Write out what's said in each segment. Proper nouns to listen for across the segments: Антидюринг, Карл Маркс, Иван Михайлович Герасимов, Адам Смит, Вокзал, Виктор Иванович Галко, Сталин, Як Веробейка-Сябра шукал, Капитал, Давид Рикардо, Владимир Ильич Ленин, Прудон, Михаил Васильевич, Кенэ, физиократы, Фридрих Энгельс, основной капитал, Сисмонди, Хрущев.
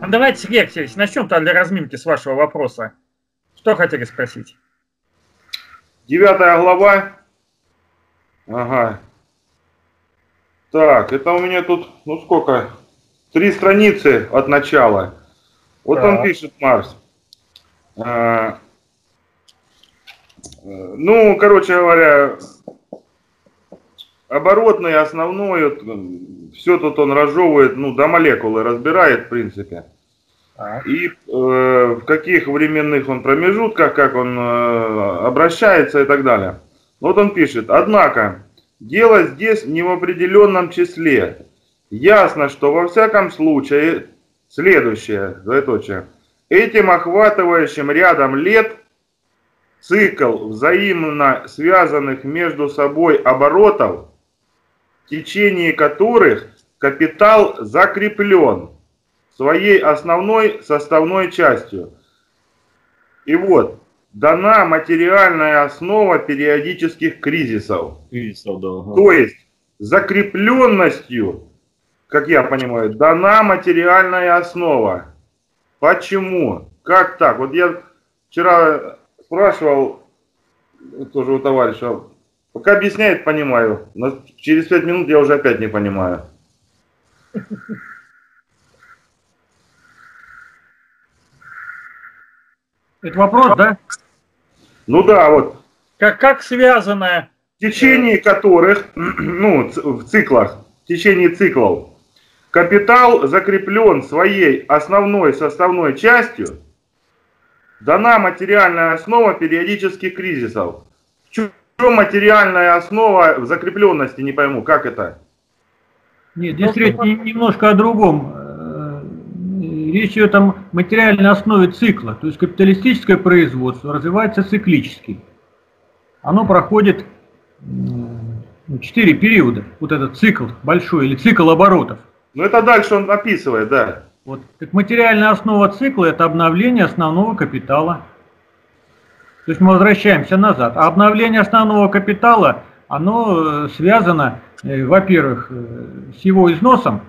Ну, давайте, Сергей Алексеевич, начнем тогда для разминки с вашего вопроса. Что хотели спросить? 9 глава. Ага. Так, это у меня тут, ну сколько? 3 страницы от начала. Вот он пишет, Маркс. Ну, короче говоря, оборотный, основной, все тут он разжевывает, ну, до молекулы разбирает, в принципе. И в каких временных он промежутках, как он обращается и так далее. Вот он пишет: однако, дело здесь не в определенном числе. Ясно, что во всяком случае, следующее, заточие, этим охватывающим рядом лет цикл взаимно связанных между собой оборотов, в течение которых капитал закреплен своей основной составной частью. И вот, дана материальная основа периодических кризисов. То есть, закрепленностью, как я понимаю, дана материальная основа. Почему? Как так? Вот я вчера спрашивал тоже у товарища, пока объясняет, понимаю, но через 5 минут я уже опять не понимаю. Это вопрос, да? Ну да, вот. Как связано? В течение которых, ну, в циклах, в течение циклов, капитал закреплен своей основной составной частью, дана материальная основа периодических кризисов. В чем материальная основа в закрепленности, не пойму, как это? Нет, здесь речь немножко о другом. Речь идет о материальной основе цикла, то есть капиталистическое производство развивается циклически. Оно проходит 4 периода, вот этот цикл большой, или цикл оборотов. Ну это дальше он описывает, да. Вот. Так материальная основа цикла – это обновление основного капитала. То есть мы возвращаемся назад. А обновление основного капитала, оно связано, во-первых, с его износом,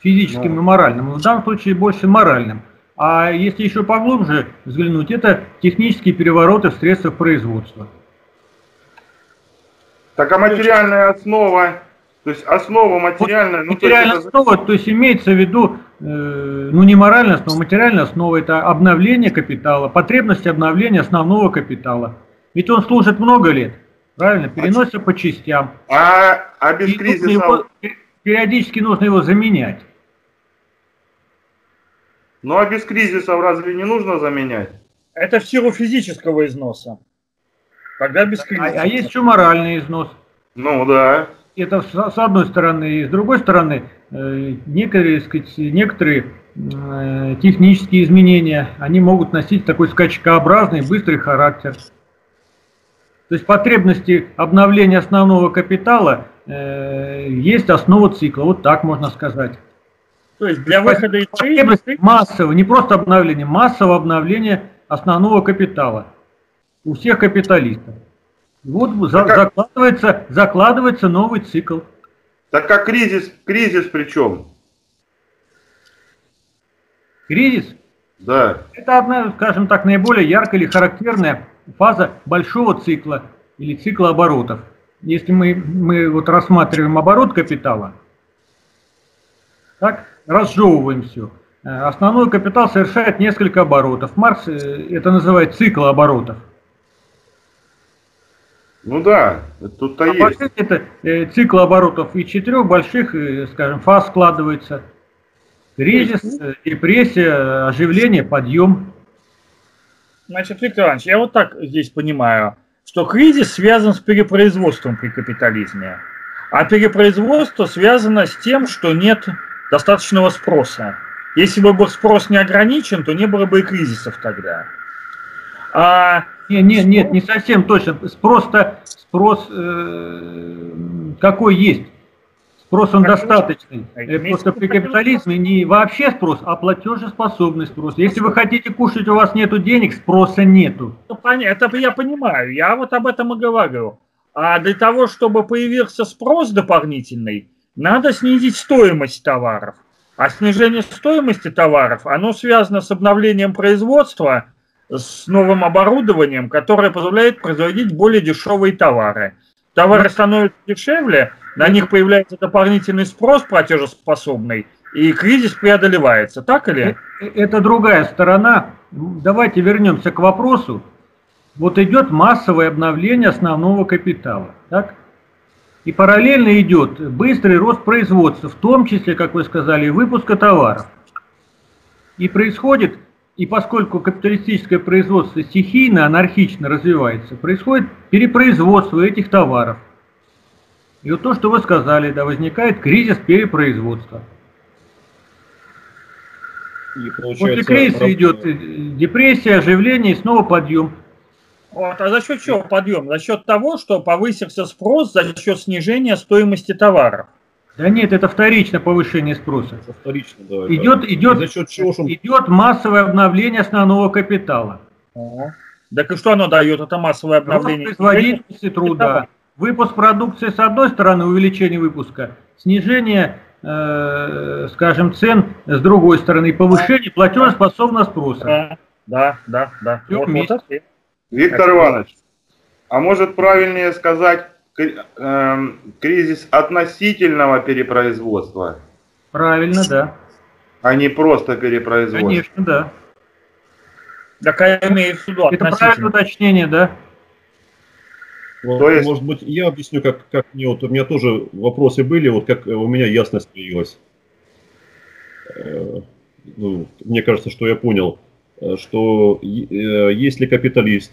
физическим и моральным. В данном случае больше моральным. А если еще поглубже взглянуть, это технические перевороты в средствах производства. Так, а материальная основа, то есть основа материальная... Ну, материальная основа, то есть имеется в виду, ну не моральная основа, материальная основа — это обновление капитала, потребность обновления основного капитала. Ведь он служит много лет, правильно? Переносится по частям. А без кризиса... Периодически нужно его заменять. Ну а без кризисов разве не нужно заменять? Это в силу физического износа. Тогда без кризиса. А есть еще моральный износ. Ну да. Это с одной стороны. И с другой стороны, некоторые технические изменения, они могут носить такой скачкообразный, быстрый характер. То есть потребности обновления основного капитала есть основа цикла, вот так можно сказать. То есть для выхода из кризиса... Массовое, не просто обновление, массовое обновление основного капитала у всех капиталистов. И вот закладывается новый цикл. Так как кризис при чем? Кризис? Да. Это одна, скажем так, наиболее яркая или характерная фаза большого цикла или цикла оборотов. Если мы вот рассматриваем оборот капитала, так, разжевываем все. Основной капитал совершает несколько оборотов. Маркс это называет цикл оборотов. Ну да, тут-то есть. Это цикл оборотов и 4 больших, скажем, фаз складывается. Кризис, депрессия, оживление, подъем. Значит, Виктор Иванович, я вот так здесь понимаю, что кризис связан с перепроизводством при капитализме, а перепроизводство связано с тем, что нет достаточного спроса. Если бы спрос не ограничен, то не было бы и кризисов тогда. Нет, не совсем точно. Спрос какой есть? Спрос он достаточный. Просто при капитализме не вообще спрос, а платежеспособный спрос. Если вы хотите кушать, у вас нету денег, спроса нету. Это я понимаю, я вот об этом и говорю. А для того, чтобы появился спрос дополнительный, надо снизить стоимость товаров. А снижение стоимости товаров, оно связано с обновлением производства, с новым оборудованием, которое позволяет производить более дешевые товары. Товары становятся дешевле, на них появляется дополнительный спрос платежеспособный, и кризис преодолевается, так или? Это другая сторона. Давайте вернемся к вопросу. Вот идет массовое обновление основного капитала, так? И параллельно идет быстрый рост производства, в том числе, как вы сказали, выпуска товаров. И происходит, и поскольку капиталистическое производство стихийно, анархично развивается, происходит перепроизводство этих товаров. И вот то, что вы сказали, да, возникает кризис перепроизводства. После кризиса идет депрессия, оживление и снова подъем. Вот, а за счет чего подъем? За счет того, что повысился спрос за счет снижения стоимости товаров. Да нет, это вторично повышение спроса. Это вторично, да, идет массовое обновление основного капитала. Ага. Так и что оно дает, это массовое обновление? Рост производительности труда, выпуск продукции с одной стороны, увеличение выпуска, снижение, скажем, цен с другой стороны, повышение платежеспособного спроса. Да. Все вместе. Вот. Виктор Иванович, а может правильнее сказать кризис относительного перепроизводства? Правильно, да. А не просто перепроизводство? Конечно, да. Такая имеет в виду относительно. Это правильное уточнение, да. Вот, то есть... Может быть, я объясню, как мне, вот, у меня тоже вопросы были, вот как у меня ясность появилась. Ну, мне кажется, что я понял, что если капиталист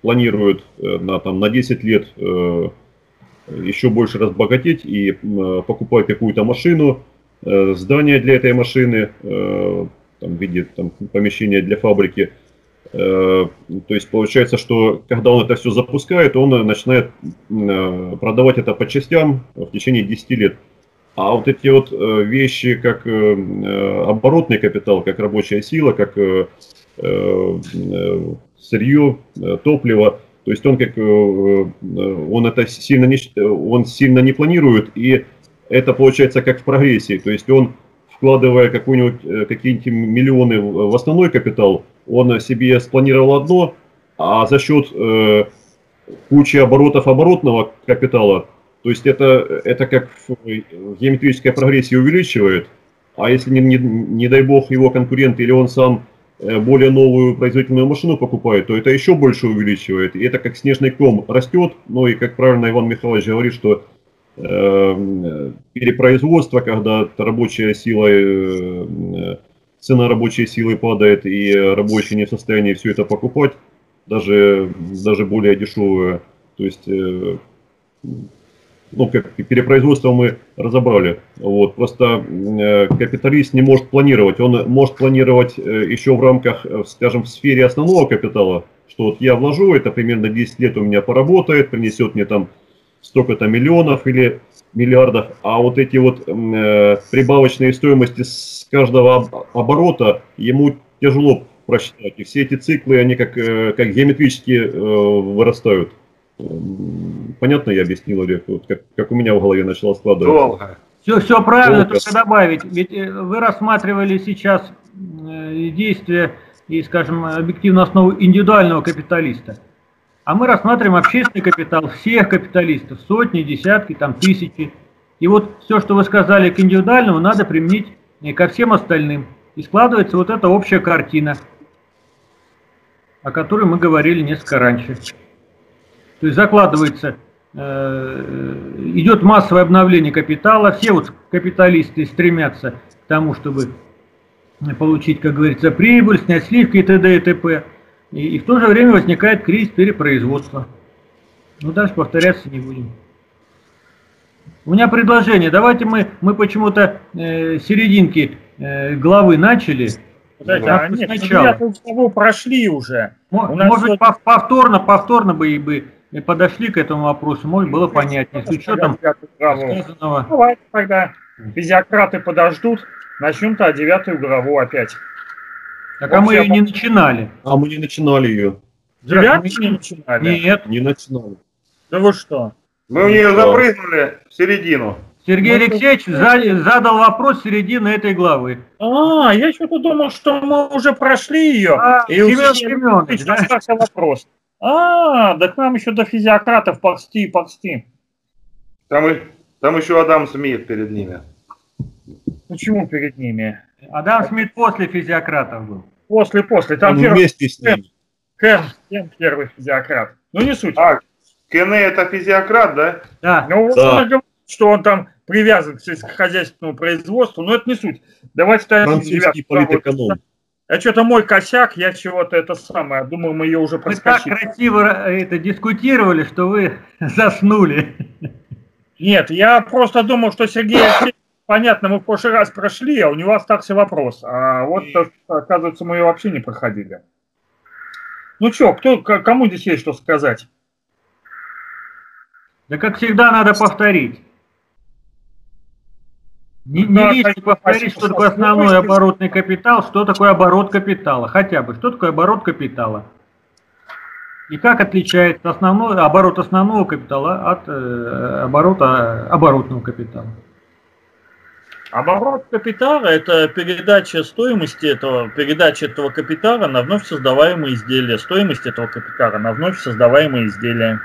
планирует на 10 лет еще больше разбогатеть и покупает какую-то машину, здание для этой машины, там, в виде помещения для фабрики, то есть получается, что когда он это все запускает, он начинает продавать это по частям в течение 10 лет. А вот эти вот вещи, как оборотный капитал, как рабочая сила, как сырье, топливо, то есть он сильно не планирует, и это получается как в прогрессии, то есть он, вкладывая какие-нибудь миллионы в основной капитал, он себе спланировал одно, а за счет кучи оборотов оборотного капитала, то есть это как геометрическая прогрессия увеличивает, а если, не дай бог, его конкурент или он сам более новую производительную машину покупает, то это еще больше увеличивает. И это как снежный ком растет, ну и как правильно Иван Михайлович говорит, что перепроизводство, когда рабочая сила, цена рабочей силы падает и рабочие не в состоянии все это покупать, даже более дешевое, то есть... Ну, как перепроизводство мы разобрали. Вот. Просто капиталист не может планировать. Он может планировать еще в рамках, скажем, в сфере основного капитала, что вот я вложу, это примерно 10 лет у меня поработает, принесет мне там столько-то миллионов или миллиардов. А вот эти вот прибавочные стоимости с каждого оборота ему тяжело просчитать. И все эти циклы, они как геометрически вырастают. Понятно, я объяснил, как у меня в голове начало складываться. Все правильно, только добавить. Ведь вы рассматривали сейчас действия и, скажем, объективную основу индивидуального капиталиста. А мы рассматриваем общественный капитал всех капиталистов, сотни, десятки, там, тысячи. И вот все, что вы сказали к индивидуальному, надо применить ко всем остальным. И складывается вот эта общая картина, о которой мы говорили несколько раньше. То есть закладывается, идет массовое обновление капитала, все вот капиталисты стремятся к тому, чтобы получить, как говорится, прибыль, снять сливки и т.д. и т.п. И в то же время возникает кризис перепроизводства. Ну, дальше повторяться не будем. У меня предложение, давайте мы почему-то серединки главы начали. Да, нет, сначала. Мы прошли уже. Может, повторно бы и бы подошли к этому вопросу, может, было понятнее. С учетом сказанного. Давайте тогда физиократы подождут, начнем-то 9-ю главу опять. Так, а мы ее не начинали. А мы не начинали ее. 9-ю не начинали? Нет. Не начинали. Да вы что? Мы в нее запрыгнули в середину. Сергей Алексеевич задал вопрос середины этой главы. А, я что-то думал, что мы уже прошли ее. И остался вопрос. А, да к нам еще до физиократов ползти. Там еще Адам Смит перед ними. Почему перед ними? Адам Смит после физиократов был. После. Там вместе с ним. Кем первый физиократ? Ну не суть. А, Кенэ это физиократ, да? Да. Ну, да. Что он там привязан к сельскохозяйственному производству, но это не суть. Давайте тогда... А что-то мой косяк, я чего-то это самое, думаю, мы ее уже проскочили. Вы так красиво это дискутировали, что вы заснули. Нет, я просто думал, что Сергей, понятно, мы в прошлый раз прошли, а у него остался вопрос. А вот, оказывается, мы ее вообще не проходили. Ну что, кому здесь есть что сказать? Да как всегда надо повторить. Не лишь повторить, что такое основной оборотный капитал, что такое оборот капитала, хотя бы, что такое оборот капитала. И как отличается оборот основного капитала от оборота оборотного капитала. Оборот капитала – это передача стоимости этого капитала на вновь создаваемые изделия. Стоимость этого капитала на вновь создаваемые изделия.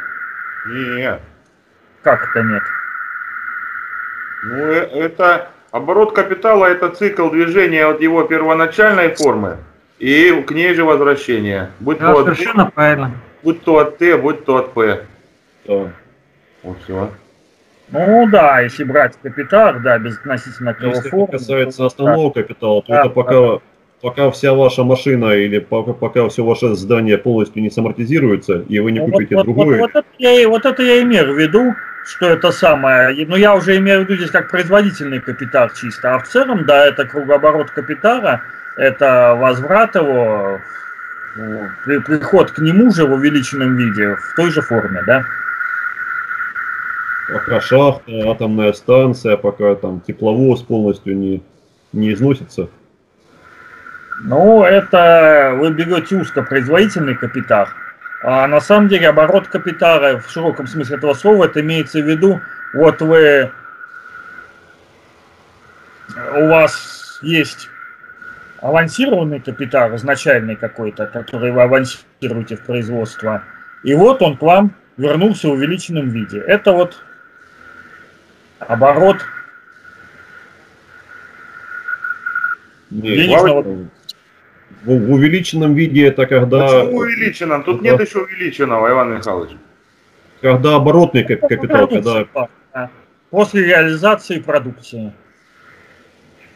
Нет. Как это нет? Ну, это оборот капитала, это цикл движения от его первоначальной формы и к ней же возвращение. Совершенно правильно. Будь то от Т, будь то от П. Да. Вот все. Ну да, если брать капитал, да, безотносительно к его форме. Если касается основного капитала, то это пока вся ваша машина или пока все ваше здание полностью не самортизируется, и вы не купите другое. Вот это я имею в виду, что это самое. Но я уже имею в виду здесь как производительный капитал чисто. А в целом, да, это кругооборот капитала, это возврат его, приход к нему же в увеличенном виде, в той же форме, да. Пока шахта, атомная станция, пока там тепловоз полностью не износится. Ну, это вы берете узкопроизводительный капитал, а на самом деле оборот капитала в широком смысле этого слова, это имеется в виду, вот у вас есть авансированный капитал, изначальный какой-то, который вы авансируете в производство, и вот он к вам вернулся в увеличенном виде. Это вот оборот денежного. В увеличенном виде это когда... Почему увеличенном? Тут нет еще увеличенного, Иван Михайлович. Когда оборотный капитал, когда... После реализации продукции.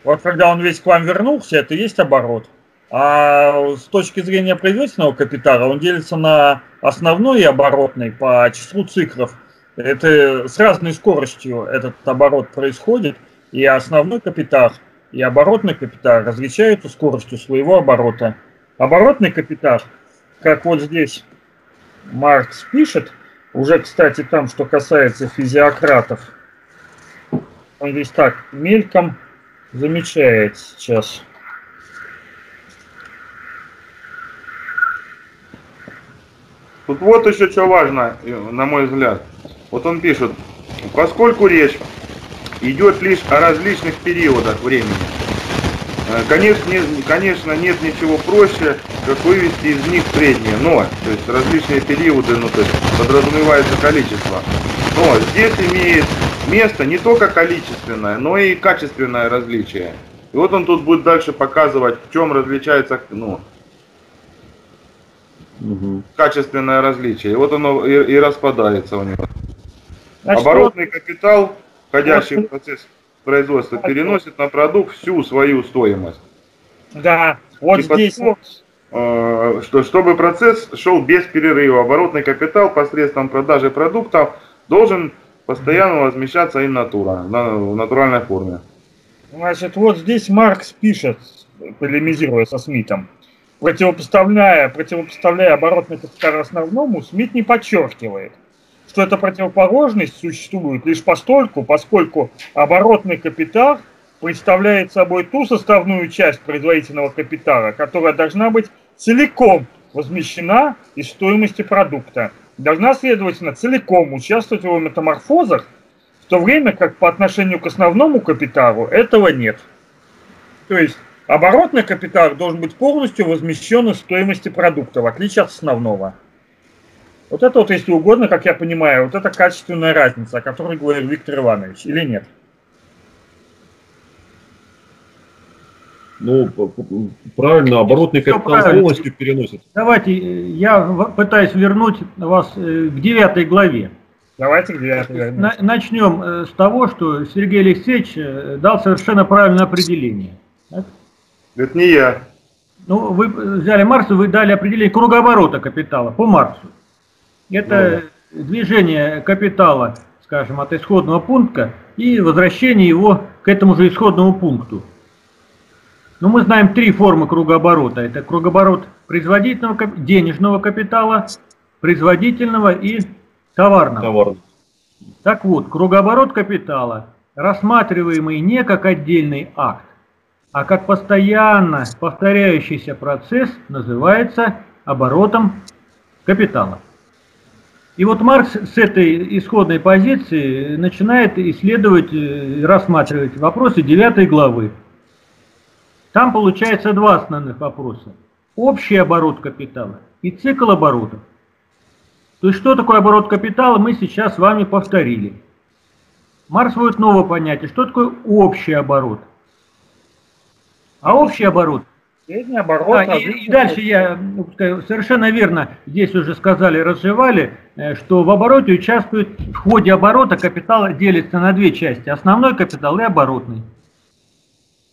Вот когда он весь к вам вернулся, это и есть оборот. А с точки зрения производственного капитала он делится на основной и оборотный по числу циклов. Это с разной скоростью этот оборот происходит, и основной капитал... И оборотный капитал различается скоростью своего оборота. Оборотный капитал, как вот здесь Маркс пишет, уже, кстати, там, что касается физиократов, он здесь так мельком замечает сейчас. Тут вот еще что важно, на мой взгляд. Вот он пишет, поскольку речь... идет лишь о различных периодах времени. Конечно, нет ничего проще, как вывести из них средние, но, то есть различные периоды, ну, то есть подразумевается количество. Но здесь имеет место не только количественное, но и качественное различие. И вот он тут будет дальше показывать, в чем различается, ну, качественное различие. И вот оно и распадается у него. Оборотный капитал... входящий в процесс производства, переносит на продукт всю свою стоимость. Да, вот здесь. Чтобы процесс шел без перерыва, оборотный капитал посредством продажи продуктов должен постоянно возмещаться in natura, в натуральной форме. Значит, вот здесь Маркс пишет, полемизируя со Смитом, противопоставляя оборотный капитал основному, Смит не подчеркивает, что эта противоположность существует лишь постольку, поскольку оборотный капитал представляет собой ту составную часть производительного капитала, которая должна быть целиком возмещена из стоимости продукта. Должна, следовательно, целиком участвовать в его метаморфозах, В то время как по отношению к основному капиталу этого нет. То есть оборотный капитал должен быть полностью возмещен из стоимости продукта, в отличие от основного. Вот это вот, если угодно, как я понимаю, вот это качественная разница, о которой говорил Виктор Иванович, или нет? Ну, правильно, оборотный капитал полностью переносит. Давайте, я пытаюсь вернуть вас к 9 главе. Давайте к 9 главе. Начнем с того, что Сергей Алексеевич дал совершенно правильное определение. Так? Это не я. Ну, вы взяли Маркса, вы дали определение кругооборота капитала по Марксу. Это движение капитала, скажем, от исходного пункта и возвращение его к этому же исходному пункту. Но мы знаем три формы кругооборота. Это кругооборот производительного, денежного капитала, производительного и товарного. Так вот, кругооборот капитала, рассматриваемый не как отдельный акт, а как постоянно повторяющийся процесс, называется оборотом капитала. И вот Маркс с этой исходной позиции начинает исследовать, рассматривать вопросы 9 главы. Там получается два основных вопроса. Общий оборот капитала и цикл оборотов. То есть что такое оборот капитала, мы сейчас с вами повторили. Маркс вводит новое понятие, что такое общий оборот. А общий оборот... Средний оборот... Да, и дальше я, совершенно верно, здесь уже сказали, разжевали, что в обороте участвует, в ходе оборота капитал делится на две части. Основной капитал и оборотный.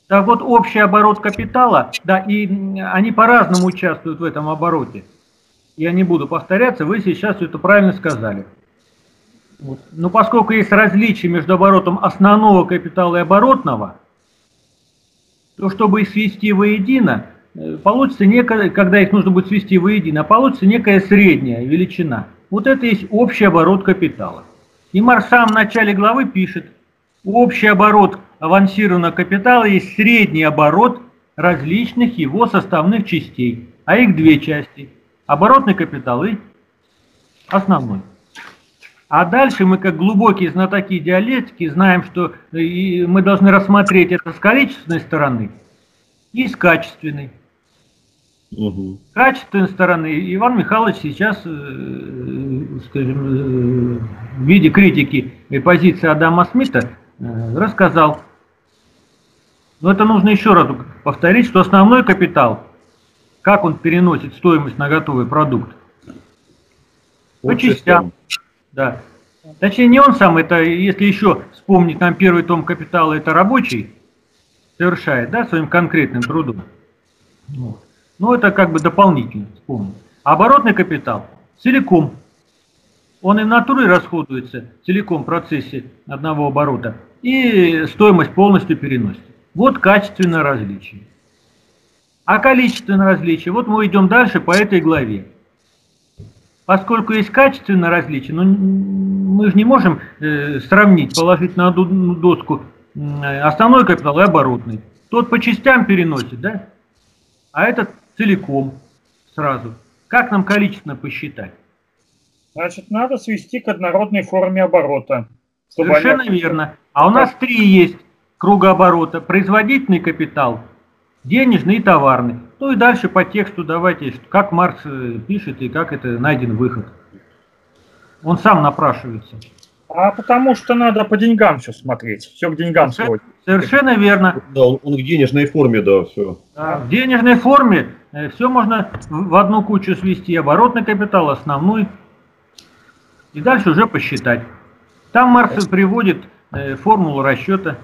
Так вот, общий оборот капитала, да, и они по-разному участвуют в этом обороте. Я не буду повторяться, вы сейчас все это правильно сказали. Вот. Но поскольку есть различие между оборотом основного капитала и оборотного, то чтобы их свести воедино, получится некая, когда их нужно будет свести воедино, получится некая средняя величина. Вот это и есть общий оборот капитала. И Маркс в самом начале главы пишет, общий оборот авансированного капитала есть средний оборот различных его составных частей, а их две части – оборотный капитал и основной. А дальше мы, как глубокие знатоки диалектики, знаем, что мы должны рассмотреть это с количественной стороны и с качественной. С качественной стороны Иван Михайлович сейчас, скажем, в виде критики позиции Адама Смита рассказал. Но это нужно еще раз повторить, что основной капитал, как он переносит стоимость на готовый продукт, по частям. Да. Точнее, не он сам, это, если еще вспомнить, там первый том капитала, это рабочий совершает, да, своим конкретным трудом. Вот. Но это как бы дополнительно вспомнить. Оборотный капитал целиком. Он и в натуре расходуется целиком в процессе одного оборота. И стоимость полностью переносит. Вот качественное различие. А количественное различие, вот мы идем дальше по этой главе. Поскольку есть качественное различие, ну, мы же не можем сравнить, положить на одну доску основной капитал и оборотный. Тот по частям переносит, да? А этот целиком сразу. Как нам количественно посчитать? Значит, надо свести к однородной форме оборота. Совершенно верно. А у нас три есть круга оборота. Производительный капитал, денежный и товарный. Ну и дальше по тексту давайте, как Маркс пишет и как это найден выход. Он сам напрашивается. А потому что надо по деньгам все смотреть. Все к деньгам сводить. Совершенно верно. Да, он к денежной форме, да, все. Да, в денежной форме все можно в одну кучу свести. Оборотный капитал, основной. И дальше уже посчитать. Там Маркс приводит формулу расчета,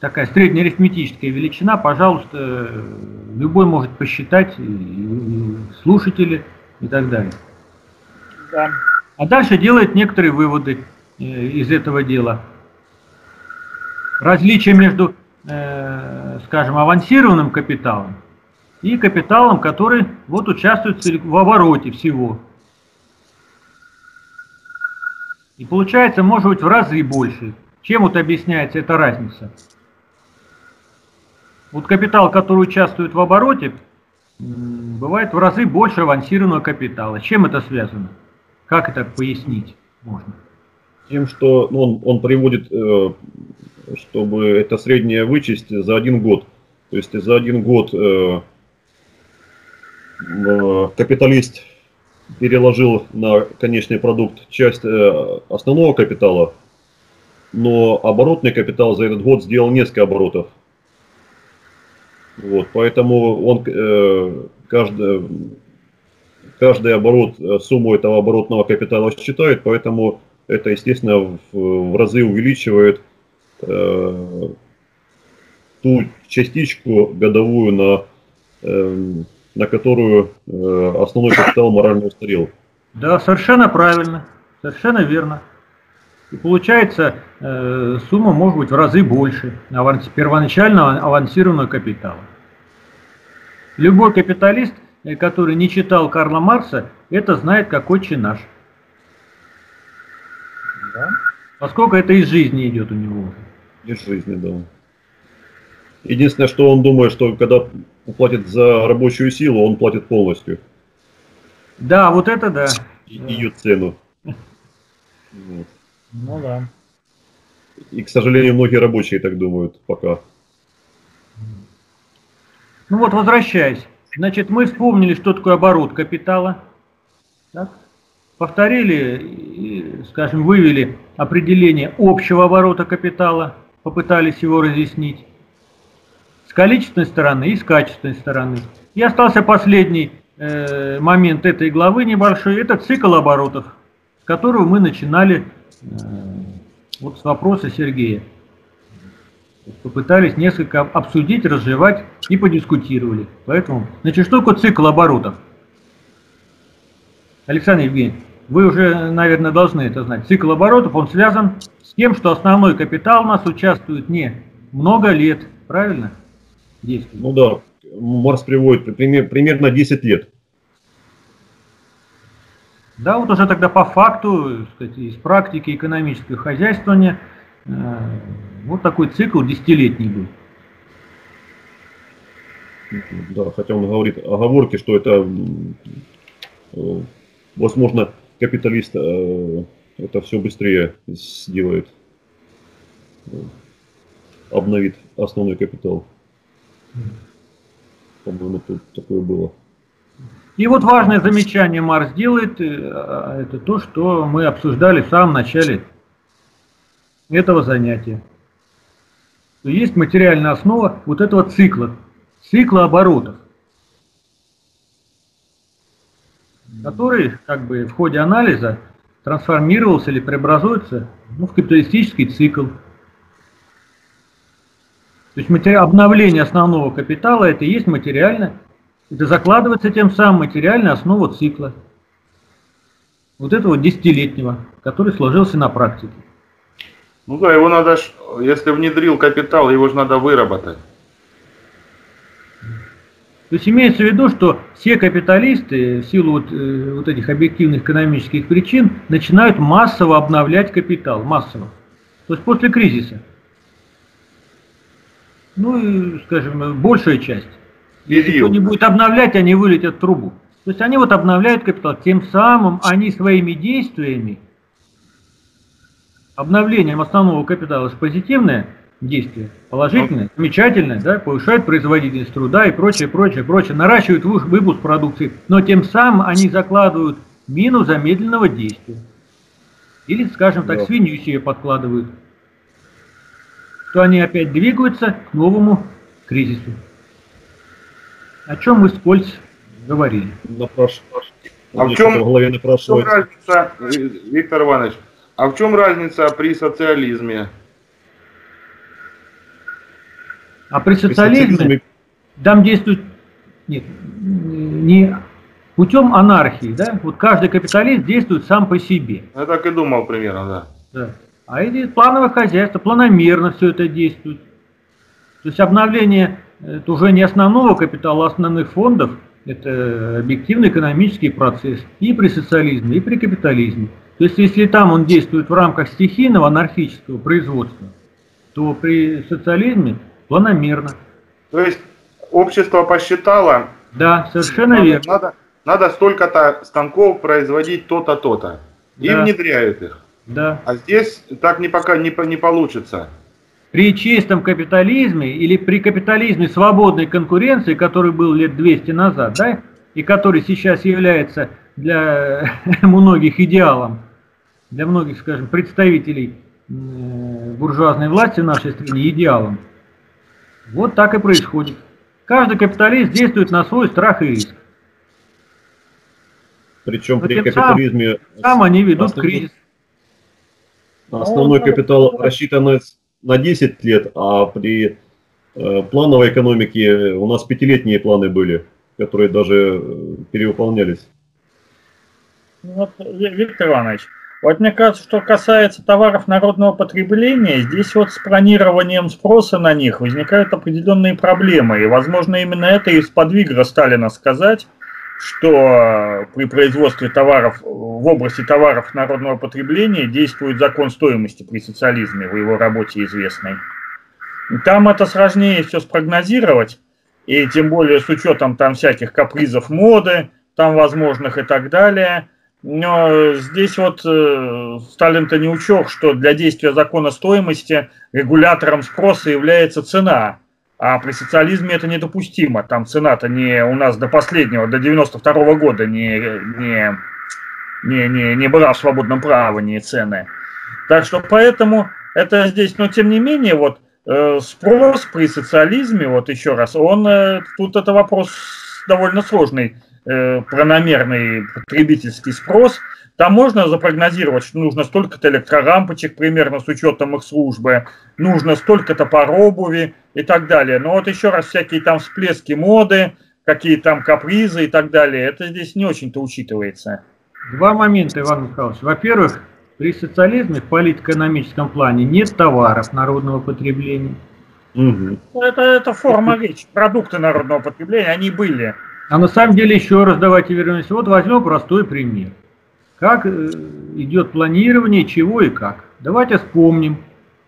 такая среднеарифметическая величина. Пожалуйста, любой может посчитать, и слушатели и так далее. Да. А дальше делает некоторые выводы из этого дела. Различие между, скажем, авансированным капиталом и капиталом, который вот участвует в обороте всего. И получается, может быть, в разы больше. Чем вот объясняется эта разница? Вот капитал, который участвует в обороте, бывает в разы больше авансированного капитала. С чем это связано? Как это пояснить можно? тем, что ну, он приводит, чтобы это среднее вычесть за один год. То есть за один год капиталист переложил на конечный продукт часть основного капитала, но оборотный капитал за этот год сделал несколько оборотов. Вот, поэтому он каждый оборот, сумму этого оборотного капитала считает, поэтому это, естественно, в разы увеличивает ту частичку годовую, на которую основной капитал морально устарел. Да, совершенно правильно, совершенно верно. И получается, сумма может быть в разы больше первоначально авансированного капитала. Любой капиталист, который не читал Карла Маркса, это знает как отче наш. Да. Поскольку это из жизни идет у него. Из жизни, да. Единственное, что он думает, что когда платит за рабочую силу, он платит полностью. Да, вот это да. Ее цену. Вот. Ну да. И, к сожалению, многие рабочие так думают пока. Ну вот, возвращаясь. Значит, мы вспомнили, что такое оборот капитала. Так? Повторили и, скажем, вывели определение общего оборота капитала, попытались его разъяснить. С количественной стороны и с качественной стороны. И остался последний момент этой главы небольшой. Это цикл оборотов, с которого мы начинали вот с вопроса Сергея. Попытались несколько обсудить, разжевать и подискутировали. Поэтому, значит, что такое цикл оборотов? Александр Евгеньевич, вы уже, наверное, должны это знать. Цикл оборотов, он связан с тем, что основной капитал у нас участвует не много лет, правильно? 10. Ну да, Маркс приводит примерно 10 лет. Да, вот уже тогда по факту, кстати, из практики экономического хозяйствования, вот такой цикл десятилетний был. Да, хотя он говорит оговорки, что это, возможно, капиталист это все быстрее сделает, обновит основной капитал. По-моему, тут такое было. И вот важное замечание Маркс делает, это то, что мы обсуждали в самом начале этого занятия. Есть материальная основа вот этого цикла, цикла оборотов, который как бы в ходе анализа трансформировался или преобразуется в капиталистический цикл. То есть обновление основного капитала это и есть материальное. Это закладывается тем самым материальная основа цикла. Вот этого десятилетнего, который сложился на практике. Ну да, его надо, если внедрил капитал, его же надо выработать. То есть имеется в виду, что все капиталисты в силу вот этих объективных экономических причин начинают массово обновлять капитал, массово. То есть после кризиса. Ну, скажем, большая часть. Если кто не будет обновлять, они вылетят в трубу. То есть они вот обновляют капитал, тем самым они своими действиями, обновлением основного капитала с позитивное действие, положительное, замечательное, да, повышают производительность труда и прочее, прочее, прочее, наращивают выпуск продукции, но тем самым они закладывают мину замедленного действия. Или, скажем так, свинью себе подкладывают. То они опять двигаются к новому кризису. О чем мы вскользь говорили. А в чем разница, Виктор Иванович, а в чем разница при социализме? А при социализме там действует не путем анархии, да? Вот каждый капиталист действует сам по себе. Я так и думал примерно, да. Да. А эти плановое хозяйство, планомерно все это действует. То есть обновление. Это уже не основного капитала, а основных фондов. Это объективный экономический процесс и при социализме, и при капитализме. То есть, если там он действует в рамках стихийного анархического производства, то при социализме планомерно. То есть, общество посчитало... Да, совершенно верно. Надо столько-то станков производить то-то, то-то. Да. И внедряют их. Да. А здесь так пока не получится. При чистом капитализме или при капитализме свободной конкуренции, который был лет 200 назад, да, и который сейчас является для многих идеалом, для многих, скажем, представителей буржуазной власти в нашей стране идеалом, вот так и происходит. Каждый капиталист действует на свой страх и риск. Причем при капитализме... Там они ведут кризис. Основной капитал рассчитан на 10 лет, а при плановой экономике у нас 5-летние планы были, которые даже перевыполнялись. Вот, Виктор Иванович, вот мне кажется, что касается товаров народного потребления, здесь вот с планированием спроса на них возникают определенные проблемы. И, возможно, именно это и сподвигло Сталина сказать, что при производстве товаров, в области товаров народного потребления действует закон стоимости при социализме, в его работе известной. Там это сложнее все спрогнозировать, и тем более с учетом там всяких капризов моды, там возможных и так далее. Но здесь вот Сталин-то не учел, что для действия закона стоимости регулятором спроса является цена. А при социализме это недопустимо. Там цена-то не у нас до последнего, до 92-го года не была в свободном правовании цены. Так что поэтому это здесь, но тем не менее, вот спрос при социализме, вот еще раз, он тут это вопрос довольно сложный, планомерный потребительский спрос. Там можно запрогнозировать, что нужно столько-то электрорампочек примерно с учетом их службы, нужно столько-то по обуви и так далее. Но вот еще раз всякие там всплески моды, какие там капризы и так далее, это здесь не очень-то учитывается. Два момента, Иван Михайлович. Во-первых, при социализме в политэкономическом плане нет товаров народного потребления. Угу. Это форма речи, продукты народного потребления, они были. А на самом деле, еще раз давайте вернемся, вот возьмем простой пример. Как идет планирование, чего и как. Давайте вспомним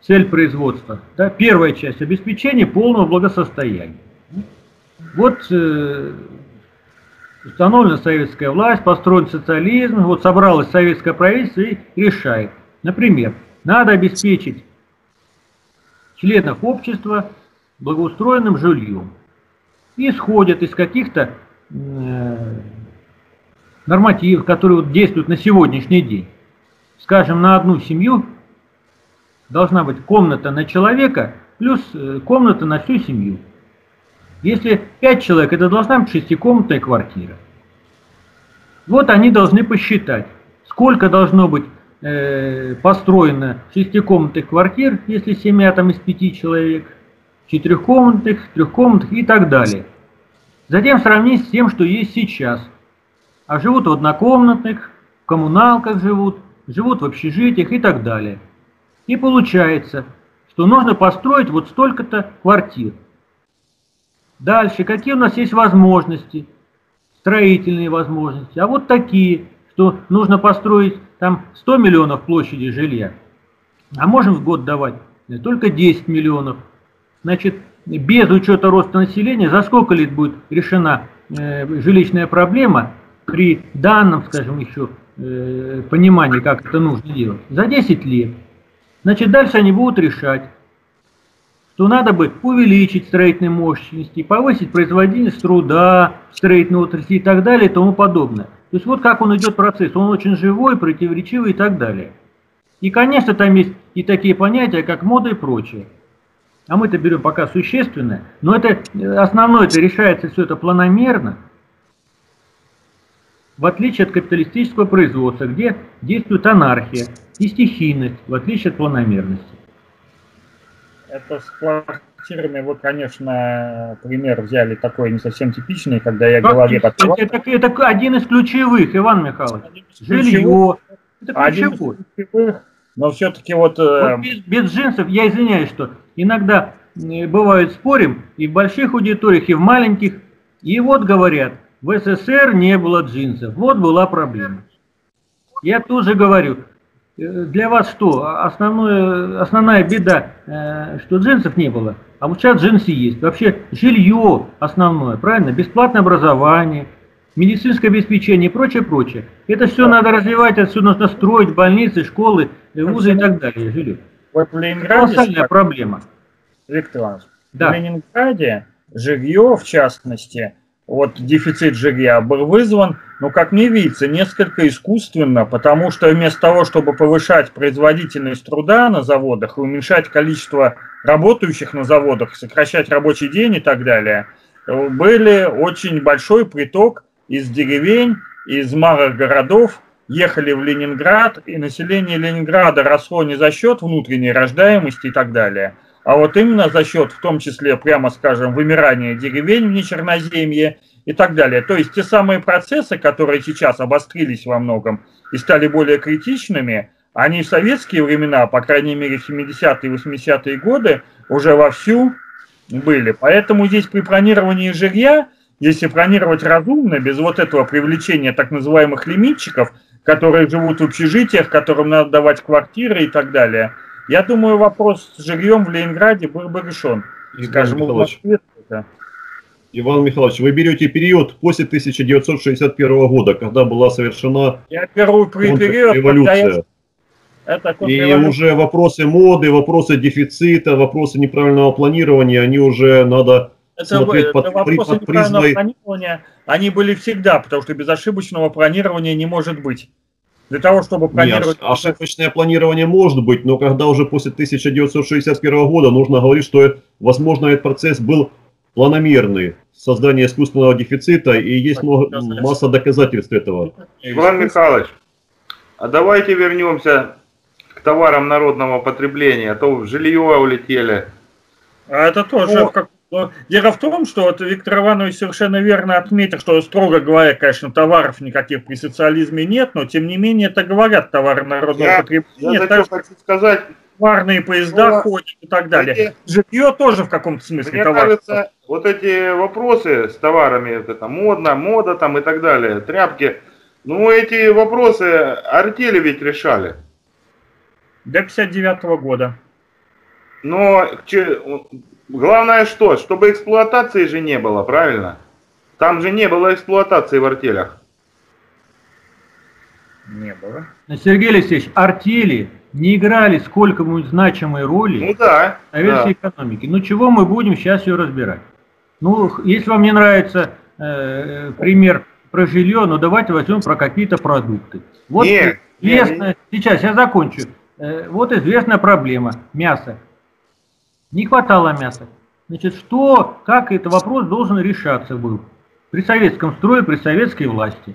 цель производства. Да? Первая часть – обеспечение полного благосостояния. Вот установлена советская власть, построен социализм, вот собралось советское правительство и решает. Например, надо обеспечить членов общества благоустроенным жильем. И исходят из каких-то... норматив, который вот действует на сегодняшний день. Скажем, на одну семью должна быть комната на человека плюс комната на всю семью. Если 5 человек, это должна быть 6-комнатная квартира. Вот они должны посчитать, сколько должно быть построено 6-комнатных квартир, если семья там из 5 человек, 4-комнатных, 3-комнатных и так далее. Затем сравнить с тем, что есть сейчас. А живут в однокомнатных, в коммуналках живут в общежитиях и так далее. И получается, что нужно построить вот столько-то квартир. Дальше, какие у нас есть возможности, строительные возможности, а вот такие, что нужно построить там 100 миллионов площади жилья, а можем в год давать только 10 миллионов. Значит, без учета роста населения, за сколько лет будет решена жилищная проблема, при данном, скажем, еще понимании, как это нужно делать, за 10 лет. Значит, дальше они будут решать, что надо бы увеличить строительные мощности, повысить производительность труда, строительной отрасли и так далее и тому подобное. То есть вот как он идет процесс, он очень живой, противоречивый и так далее. И, конечно, там есть и такие понятия, как мода и прочее. А мы это берем пока существенное, но это основное, это решается все это планомерно, в отличие от капиталистического производства, где действует анархия и стихийность, в отличие от планомерности. Это с квартирами вы, конечно, пример взяли такой не совсем типичный, когда я говорил... Это один из ключевых, Иван Михайлович. Жилье. Это ключевой. Но все-таки вот без джинсов, я извиняюсь, что иногда бывают спорим и в больших аудиториях, и в маленьких, и вот говорят... В СССР не было джинсов. Вот была проблема. Я тоже говорю, для вас что? Основная беда, что джинсов не было. А вот сейчас джинсы есть. Вообще жилье основное, правильно? Бесплатное образование, медицинское обеспечение и прочее, прочее. Это все надо развивать, отсюда нужно строить больницы, школы, вузы и так далее. Жилье. Вот в Ленинграде... Колоссальная проблема. Виктор Иванович, да. В Ленинграде жилье, в частности, вот дефицит жилья был вызван, ну, как мне видится, несколько искусственно, потому что вместо того, чтобы повышать производительность труда на заводах и уменьшать количество работающих на заводах, сокращать рабочий день и так далее, были очень большой приток из деревень, из малых городов, ехали в Ленинград, и население Ленинграда росло не за счет внутренней рождаемости и так далее, а вот именно за счет, в том числе, прямо скажем, вымирания деревень в Нечерноземье и так далее. То есть те самые процессы, которые сейчас обострились во многом и стали более критичными, они в советские времена, по крайней мере, 70-е и 80-е годы уже вовсю были. Поэтому здесь при планировании жилья, если планировать разумно, без вот этого привлечения так называемых лимитчиков, которые живут в общежитиях, которым надо давать квартиры и так далее, я думаю, вопрос с жильем в Ленинграде был бы решен. Скажем, Иван Михайлович, вы берете период после 1961 года, когда была совершена контрреволюция. И уже вопросы моды, вопросы дефицита, вопросы неправильного планирования, они уже надо смотреть под призмой. Они были всегда, потому что без ошибочного планирования не может быть. Для того, чтобы планировать... Нет, ошибочное планирование может быть, но когда уже после 1961 года нужно говорить, что, возможно, этот процесс был планомерный, создание искусственного дефицита, и есть масса доказательств этого. Иван Михайлович, а давайте вернемся к товарам народного потребления, а то в жилье улетели. А это тоже... Дело в том, что вот Виктор Иванович совершенно верно отметил, что, строго говоря, конечно, товаров никаких при социализме нет, но, тем не менее, это говорят товары народного потребления. Я хочу сказать... Товарные поезда ходят и так далее. Жилье тоже в каком-то смысле мне товар. Кажется, вот эти вопросы с товарами, вот это мода там и так далее, тряпки, ну, эти вопросы артели ведь решали. До 59-го года. Но... Главное что? Чтобы эксплуатации же не было, правильно? Там же не было эксплуатации в артелях. Не было. Сергей Алексеевич, артели не играли сколько-нибудь значимой роли в советской экономике. Ну чего мы будем сейчас ее разбирать? Ну, если вам не нравится пример про жилье, ну давайте возьмем про какие-то продукты. Вот известная, сейчас я закончу. Вот известная проблема мяса. Не хватало мяса. Значит, что, как этот вопрос должен решаться был при советском строе, при советской власти?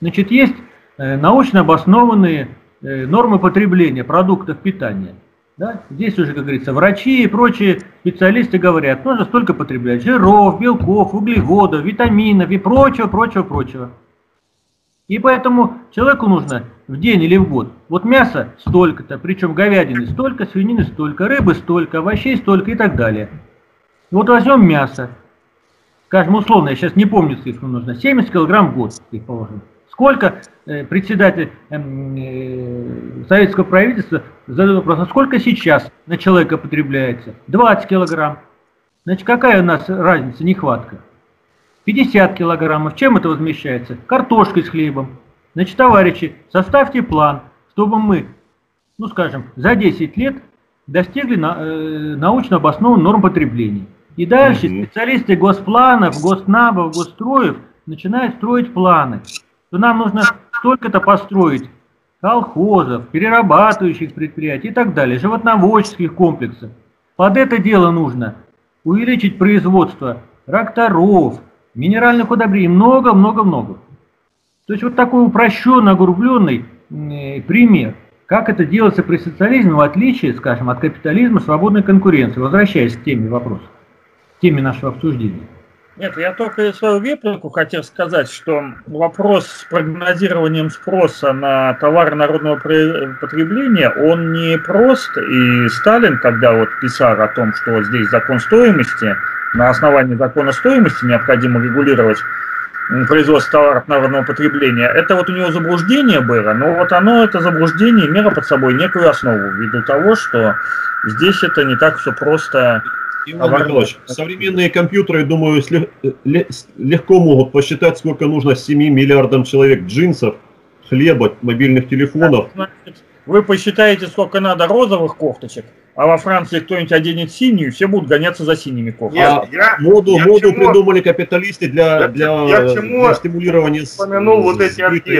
Значит, есть научно обоснованные нормы потребления продуктов питания. Да? Здесь уже, как говорится, врачи и прочие специалисты говорят, нужно столько потреблять жиров, белков, углеводов, витаминов и прочего, прочего, прочего. И поэтому человеку нужно в день или в год. Вот мясо столько-то, причем говядины столько, свинины столько, рыбы столько, овощей столько и так далее. Вот возьмем мясо. Скажем, условно, я сейчас не помню цифру, нужно 70 килограмм в год, предположим. Сколько председатель советского правительства задал вопрос, а сколько сейчас на человека потребляется? 20 килограмм. Значит, какая у нас разница, нехватка? 50 килограммов. Чем это возмещается? Картошкой с хлебом. Значит, товарищи, составьте план, чтобы мы, ну скажем, за 10 лет достигли научно обоснованных норм потребления. И дальше специалисты госпланов, госнабов, госстроев начинают строить планы. Что нам нужно столько-то построить колхозов, перерабатывающих предприятий и так далее, животноводческих комплексов. Под это дело нужно увеличить производство тракторов, минеральных удобрений, много-много-много. То есть вот такой упрощенный, огрубленный пример, как это делается при социализме, в отличие, скажем, от капитализма, свободной конкуренции, возвращаясь к теме вопроса, к теме нашего обсуждения. Нет, я только свою реплику хотел сказать, что вопрос с прогнозированием спроса на товары народного потребления, он не прост, и Сталин, когда вот писал о том, что вот здесь закон стоимости, на основании закона стоимости необходимо регулировать производство товаров народного потребления. Это вот у него заблуждение было, но вот оно, это заблуждение, имело под собой некую основу, ввиду того, что здесь это не так все просто Именно точно. Современные компьютеры, думаю, легко могут посчитать, сколько нужно 7 миллиардам человек джинсов, хлеба, мобильных телефонов. Вы посчитаете, сколько надо розовых кофточек, а во Франции кто-нибудь оденет синюю, все будут гоняться за синими кофтами. Моду придумали капиталисты для стимулирования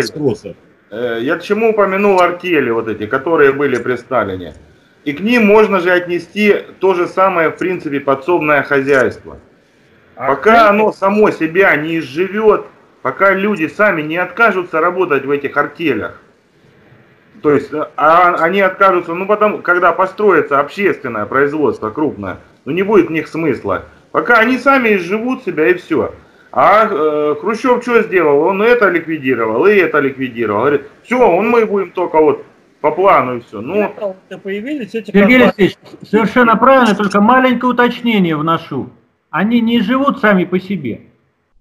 спроса. Я к чему упомянул артели вот эти, которые были при Сталине. И к ним можно же отнести то же самое, в принципе, подсобное хозяйство. Пока оно само себя не изживет, пока люди сами не откажутся работать в этих артелях, то есть они откажутся, ну потом, когда построится общественное производство крупное, ну не будет в них смысла. Пока они сами изживут себя и все. А Хрущев что сделал? Он это ликвидировал, и это ликвидировал. Говорит, все, мы будем только вот по плану и все. Ну, появились эти Сергей Алексеевич, совершенно правильно, только маленькое уточнение вношу. Они не живут сами по себе.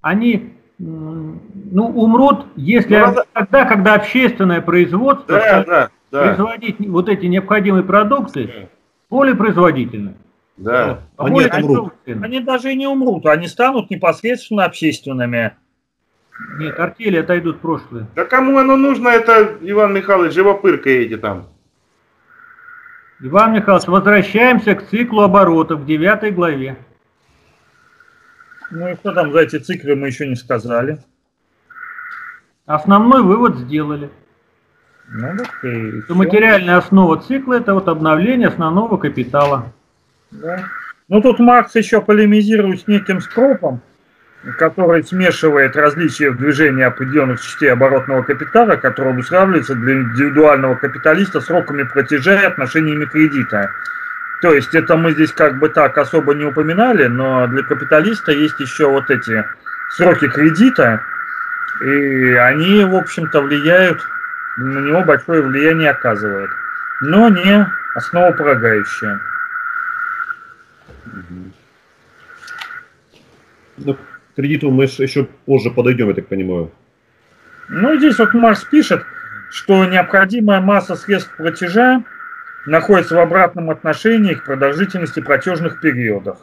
Они умрут, если тогда, когда общественное производство производить вот эти необходимые продукты более производительно. Да. Они даже и не умрут, они станут непосредственно общественными. Нет, артели отойдут в прошлое. Да кому оно нужно, это, Иван Михайлович, живопыркой эти там. Иван Михайлович, возвращаемся к циклу оборотов в 9 главе. Ну и что там за эти циклы мы еще не сказали? Основной вывод сделали. Ну, что материальная основа цикла – это вот обновление основного капитала. Да. Ну тут Маркс еще полемизирует с неким Стропом, который смешивает различия в движении определенных частей оборотного капитала, которые обуславливаются для индивидуального капиталиста сроками платежа и отношениями кредита. То есть это мы здесь как бы так особо не упоминали, но для капиталиста есть еще вот эти сроки кредита, и они, в общем-то, влияют, на него большое влияние оказывают, но не основополагающее. К кредиту мы еще позже подойдем, я так понимаю. Ну, здесь вот Маркс пишет, что необходимая масса средств платежа находится в обратном отношении к продолжительности платежных периодов.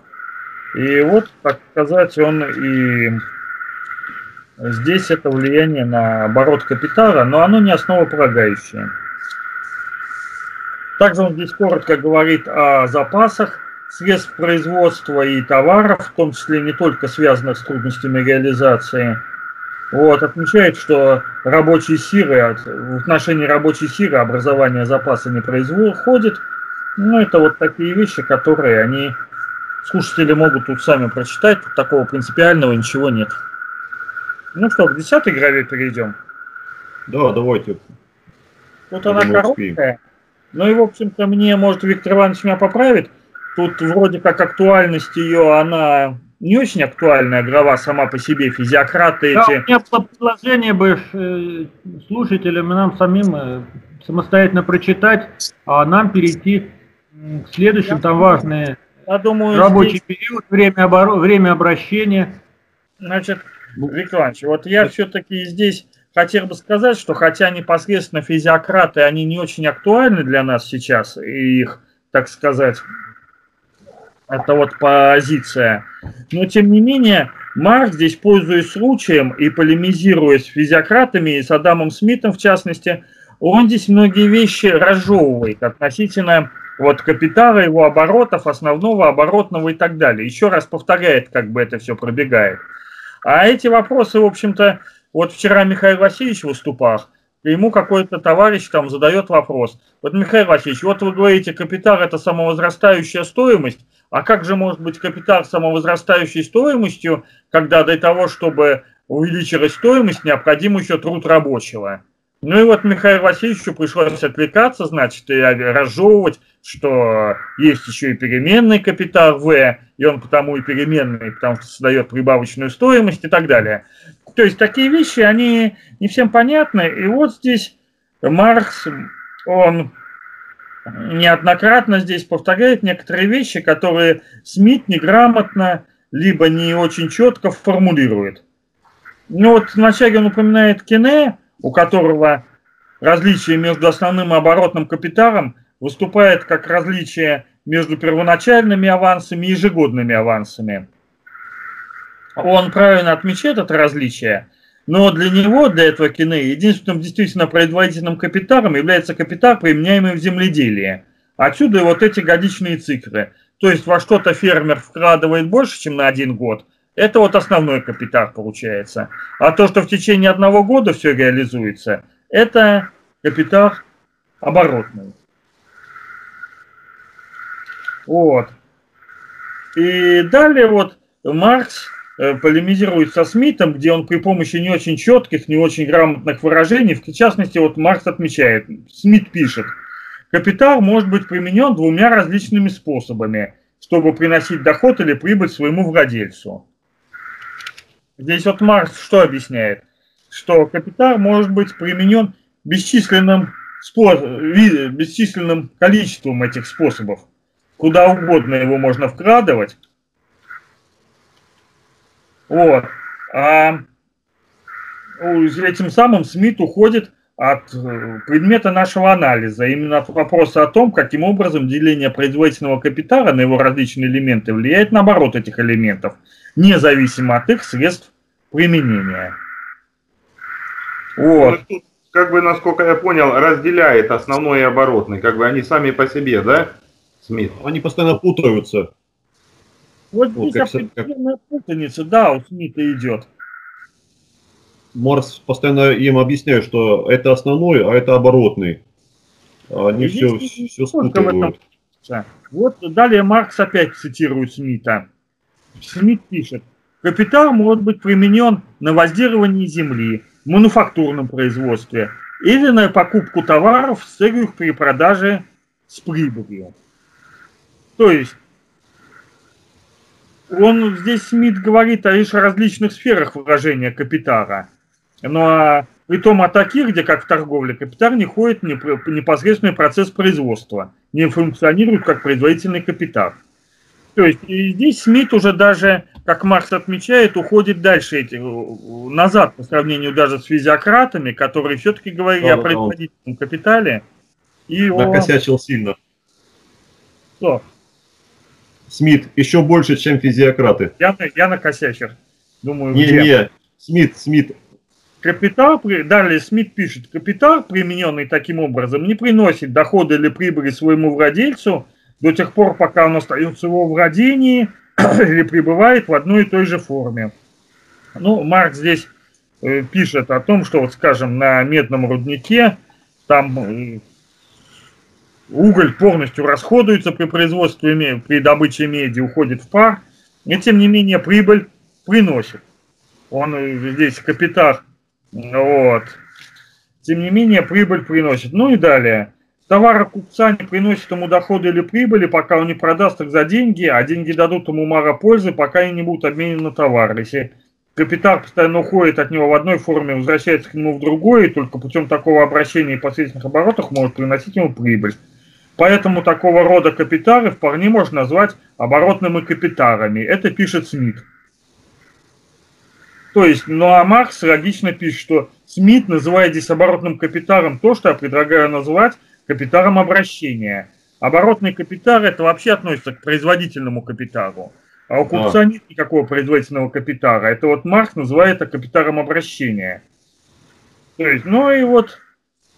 И вот, так сказать, он и здесь это влияние на оборот капитала, но оно не основополагающее. Также он здесь коротко говорит о запасах средств производства и товаров, в том числе не только связанных с трудностями реализации. Вот, отмечает, что рабочие силы, в отношении рабочей силы образование запаса не происходит. Ну, это вот такие вещи, которые они, слушатели могут тут сами прочитать, тут такого принципиального ничего нет. Ну что, к 10-й главе перейдем? Да, давайте. Вот она короткая, ну и, в общем-то, мне, может, Виктор Иванович меня поправит, тут вроде как актуальность ее, она... Не очень актуальная глава сама по себе, физиократы эти... У меня было предложение бы слушателям и нам самим самостоятельно прочитать, а нам перейти к следующим, там важные, рабочий период, время обращения. Значит, Виктор Иванович, вот я все-таки здесь хотел бы сказать, что хотя непосредственно физиократы, они не очень актуальны для нас сейчас, и их, так сказать... Это вот позиция. Но, тем не менее, Маркс здесь, пользуясь случаем и полемизируя с физиократами, и с Адамом Смитом, в частности, он здесь многие вещи разжевывает относительно вот капитала, его оборотов, основного, оборотного и так далее. Еще раз повторяет, как бы это все пробегает. А эти вопросы, в общем-то, вот вчера Михаил Васильевич выступал, ему какой-то товарищ там задает вопрос. Вот, Михаил Васильевич, вот вы говорите, капитал – это самовозрастающая стоимость, а как же может быть капитал с самовозрастающей стоимостью, когда для того, чтобы увеличилась стоимость, необходим еще труд рабочего? Ну и вот Михаилу Васильевичу пришлось отвлекаться, значит, и разжевывать, что есть еще и переменный капитал В, и он потому и переменный, потому что создает прибавочную стоимость и так далее. То есть такие вещи, они не всем понятны, и вот здесь Маркс, он... неоднократно здесь повторяет некоторые вещи, которые Смит неграмотно, либо не очень четко формулирует. Ну вот вначале он упоминает Кенэ, у которого различие между основным и оборотным капиталом выступает как различие между первоначальными авансами и ежегодными авансами. Он правильно отмечает это различие, но для него, для этого Кенэ, единственным действительно производительным капиталом является капитал, применяемый в земледелии. Отсюда и вот эти годичные циклы. То есть во что-то фермер вкладывает больше, чем на один год. Это вот основной капитал получается. А то, что в течение одного года все реализуется, это капитал оборотный. Вот. И далее вот Маркс полемизирует со Смитом, где он при помощи не очень четких, не очень грамотных выражений, в частности, вот Маркс отмечает, Смит пишет, капитал может быть применен двумя различными способами, чтобы приносить доход или прибыль своему владельцу. Здесь вот Маркс что объясняет? Что капитал может быть применен бесчисленным количеством этих способов. Куда угодно его можно вкладывать. Вот. А этим самым Смит уходит от предмета нашего анализа, именно от вопроса о том, каким образом деление производительного капитала на его различные элементы влияет на оборот этих элементов, независимо от их средств применения. Вот. Ну, как бы, насколько я понял, разделяет основной и оборотный, как бы они сами по себе, да, Смит? Они постоянно путаются. Вот здесь как определенная путаница, да, у Смита идет. Маркс постоянно им объясняет, что это основной, а это оборотный. Они все спутывают. Да. Вот далее Маркс опять цитирует Смита. Смит пишет, капитал может быть применен на возделывании земли, мануфактурном производстве или на покупку товаров с целью их перепродажи с прибылью. То есть, он здесь Смит говорит о лишь различных сферах выражения капитала. Но при том о таких, где, как в торговле, капитал не входит в непосредственный процесс производства, не функционирует как производительный капитал. То есть и здесь Смит уже даже, как Маркс отмечает, уходит дальше, назад по сравнению даже с физиократами, которые все-таки говорили о производительном капитале. И накосячил сильно. Что? Смит, еще больше, чем физиократы. Я накосячил. Думаю, не, Смит. Капитал, далее Смит пишет, капитал, примененный таким образом, не приносит дохода или прибыли своему владельцу до тех пор, пока он остается в его владении или пребывает в одной и той же форме. Ну, Маркс здесь пишет о том, что, вот, скажем, на медном руднике там уголь полностью расходуется при производстве, при добыче меди, уходит в пар, и тем не менее прибыль приносит. Он здесь капитал, вот. Тем не менее прибыль приносит. Ну и далее. Товары купца не приносят ему дохода или прибыли, пока он не продаст их за деньги, а деньги дадут ему мало пользы, пока они не будут обменены на товар. Если капитал постоянно уходит от него в одной форме, возвращается к нему в другой, и только путем такого обращения и посредственных оборотов может приносить ему прибыль. Поэтому такого рода капиталы вполне можно назвать оборотными капиталами. Это пишет Смит. То есть, ну а Маркс логично пишет, что Смит называет здесь оборотным капиталом то, что я предлагаю назвать капиталом обращения. Оборотный капитал – это вообще относится к производительному капиталу. А у купца нет никакого производительного капитала. Это вот Маркс называет это капиталом обращения. То есть, ну и вот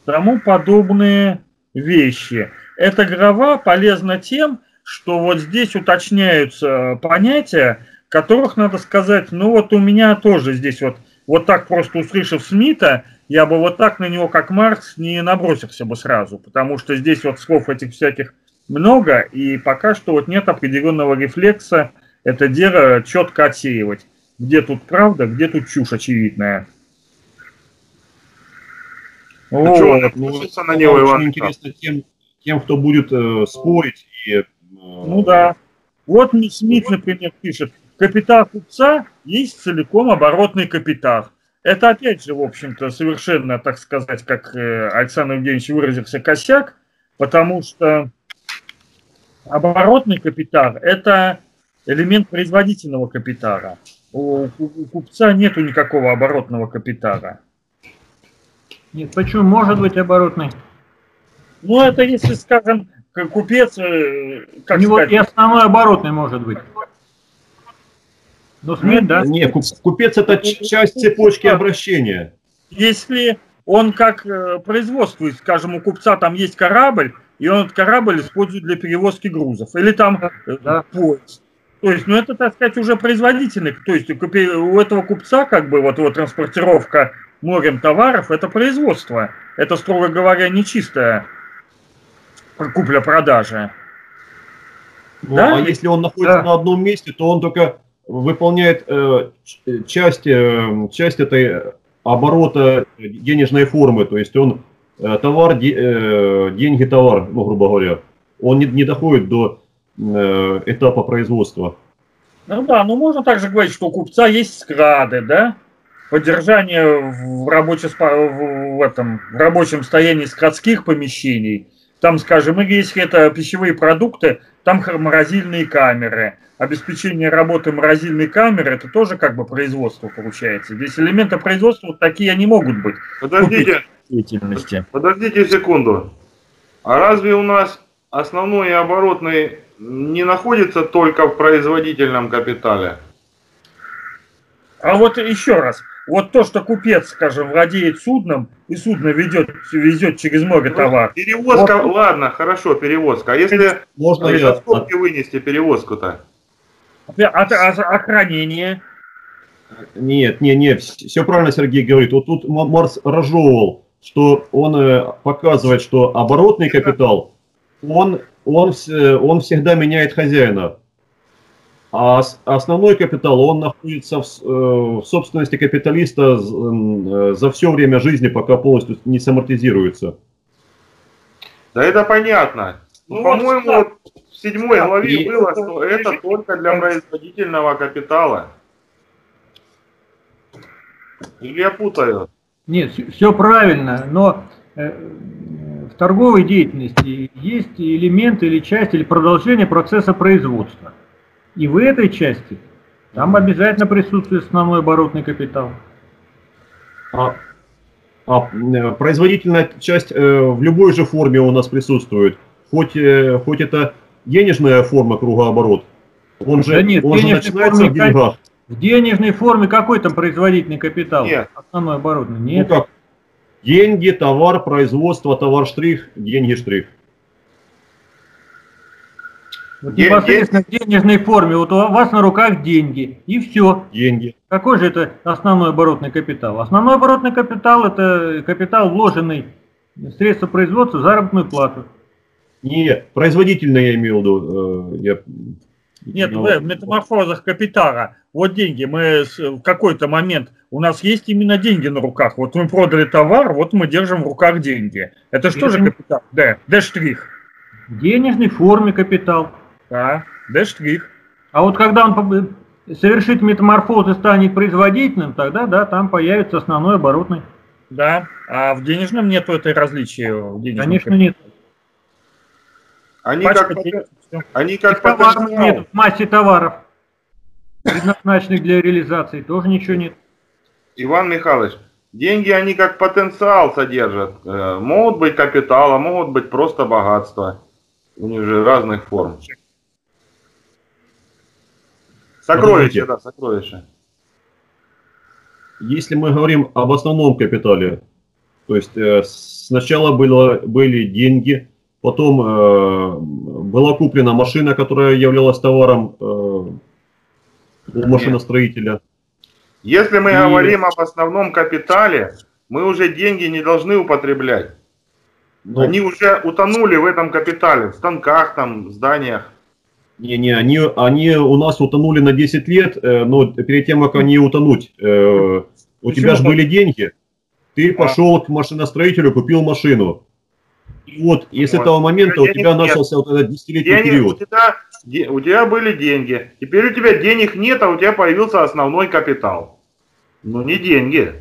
тому подобные вещи. Эта глава полезна тем, что вот здесь уточняются понятия, которых, надо сказать, ну вот у меня тоже здесь вот так просто услышав Смита, я бы вот так на него, как Маркс, не набросился бы сразу, потому что здесь вот слов этих всяких много, и пока что вот нет определенного рефлекса это дело четко отсеивать. Где тут правда, где тут чушь очевидная. Ну, на него, Иван, интересно тем, кто будет спорить. Ну да. Вот Смит, например, пишет, капитал купца есть целиком оборотный капитал. Это опять же, в общем-то, совершенно, так сказать, как Александр Евгеньевич выразился, косяк, потому что оборотный капитал – это элемент производительного капитала. У купца нет никакого оборотного капитала. Нет, почему может быть оборотный? Ну, это если, скажем, купец, как у него сказать? И основной оборотный может быть. Но Смит, да? Нет, купец — это часть цепочки обращения. Если он как производствует, скажем, у купца там есть корабль, и он этот корабль использует для перевозки грузов, или там поезд. То есть, ну это, так сказать, уже производительный. То есть у этого купца как бы вот его транспортировка морем товаров — это производство. Это, строго говоря, не чистая купля-продажа. Ну, да? А если он находится на одном месте, то он только выполняет часть этой оборота денежной формы. То есть он товар, деньги, товар, ну, грубо говоря. Он не доходит до этапа производства. Ну да, ну можно также говорить, что у купца есть склады, да? Поддержание в рабочем состоянии складских помещений. Там, скажем, если это пищевые продукты, там морозильные камеры. Обеспечение работы морозильной камеры — это тоже как бы производство получается. Здесь элементы производства вот такие они могут быть. Подождите секунду. А разве у нас основной и оборотный не находится только в производительном капитале? А вот еще раз. Вот то, что купец, скажем, владеет судном, и судно везет через море товар. Перевозка, вот. Ладно, хорошо, перевозка. А если можно из-за скобки вынести перевозку-то? А хранение? Нет, все правильно Сергей говорит. Вот тут Маркс разжевывал, что он показывает, что оборотный капитал, он всегда меняет хозяина. А основной капитал, он находится в собственности капиталиста за все время жизни, пока полностью не самортизируется. Да это понятно. Ну, по-моему, вот в 7 главе было, что это только для производительного капитала. Или я путаю? Нет, все правильно, но в торговой деятельности есть элемент или часть, или продолжение процесса производства. И в этой части там обязательно присутствует основной оборотный капитал. Производительная часть в любой же форме у нас присутствует. Хоть это денежная форма кругооборот. Он же, да нет, он же начинается в деньгах. В денежной форме какой там производительный капитал? Нет. Основной оборотный. Нет. Ну как? Деньги, товар, производство, товар штрих, деньги штрих. Вот непосредственно в денежной форме, вот у вас на руках деньги, и все. Деньги. Какой же это основной оборотный капитал? Основной оборотный капитал — это капитал, вложенный в средства производства, заработную плату. Нет, производительный я имел в виду. Нет, в метаморфозах капитала, вот деньги, мы в какой-то момент, у нас есть именно деньги на руках. Вот мы продали товар, вот мы держим в руках деньги. Это что же капитал? Да, Д-штрих. В денежной форме капитал. Д-штрих. А вот когда он совершит метаморфоз и станет производительным, тогда да, там появится основной оборотный. Да, а в денежном нет этой различия. Конечно, нет. Они как потенциал. Нет, в массе товаров, предназначенных для реализации, тоже ничего нет. Иван Михайлович, деньги они как потенциал содержат. Могут быть капитал, а могут быть просто богатство. У них же разных форм. Сокровища, да, сокровища. Если мы говорим об основном капитале, то есть сначала были деньги, потом была куплена машина, которая являлась товаром у машиностроителя. Если мы говорим об основном капитале, мы уже деньги не должны употреблять. Но они уже утонули в этом капитале, в станках, там, в зданиях. Они у нас утонули на 10 лет, но перед тем, как они утонуть, у тебя же были деньги, ты пошел к машиностроителю, купил машину. И вот, и с этого момента у тебя начался вот этот 10-летний период. У тебя были деньги, теперь у тебя денег нет, а у тебя появился основной капитал. Но не деньги.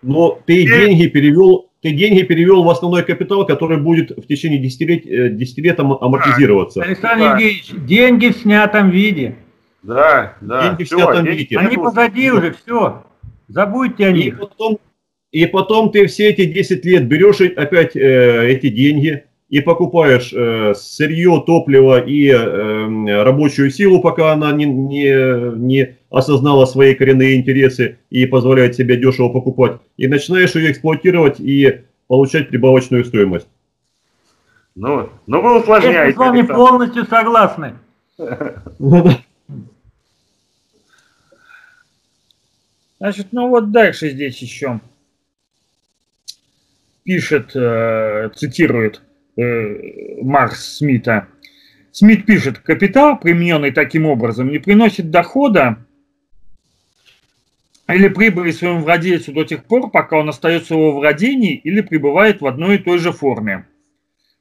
Но ты деньги перевел в основной капитал, который будет в течение 10 лет амортизироваться. Александр Евгеньевич, деньги в снятом виде. Да. Деньги в снятом виде. Они позади уже, все. Забудьте о них. И потом ты все эти 10 лет берешь опять эти деньги, и покупаешь сырье, топливо и рабочую силу, пока она не осознала свои коренные интересы и позволяет себе дешево покупать, и начинаешь ее эксплуатировать и получать прибавочную стоимость. Ну вы усложняете. Мы с вами полностью согласны. Значит, ну вот дальше здесь еще пишет, цитирует Маркс Смита. Смит пишет: капитал, примененный таким образом, не приносит дохода или прибыли своему владельцу до тех пор, пока он остается в его владении или пребывает в одной и той же форме.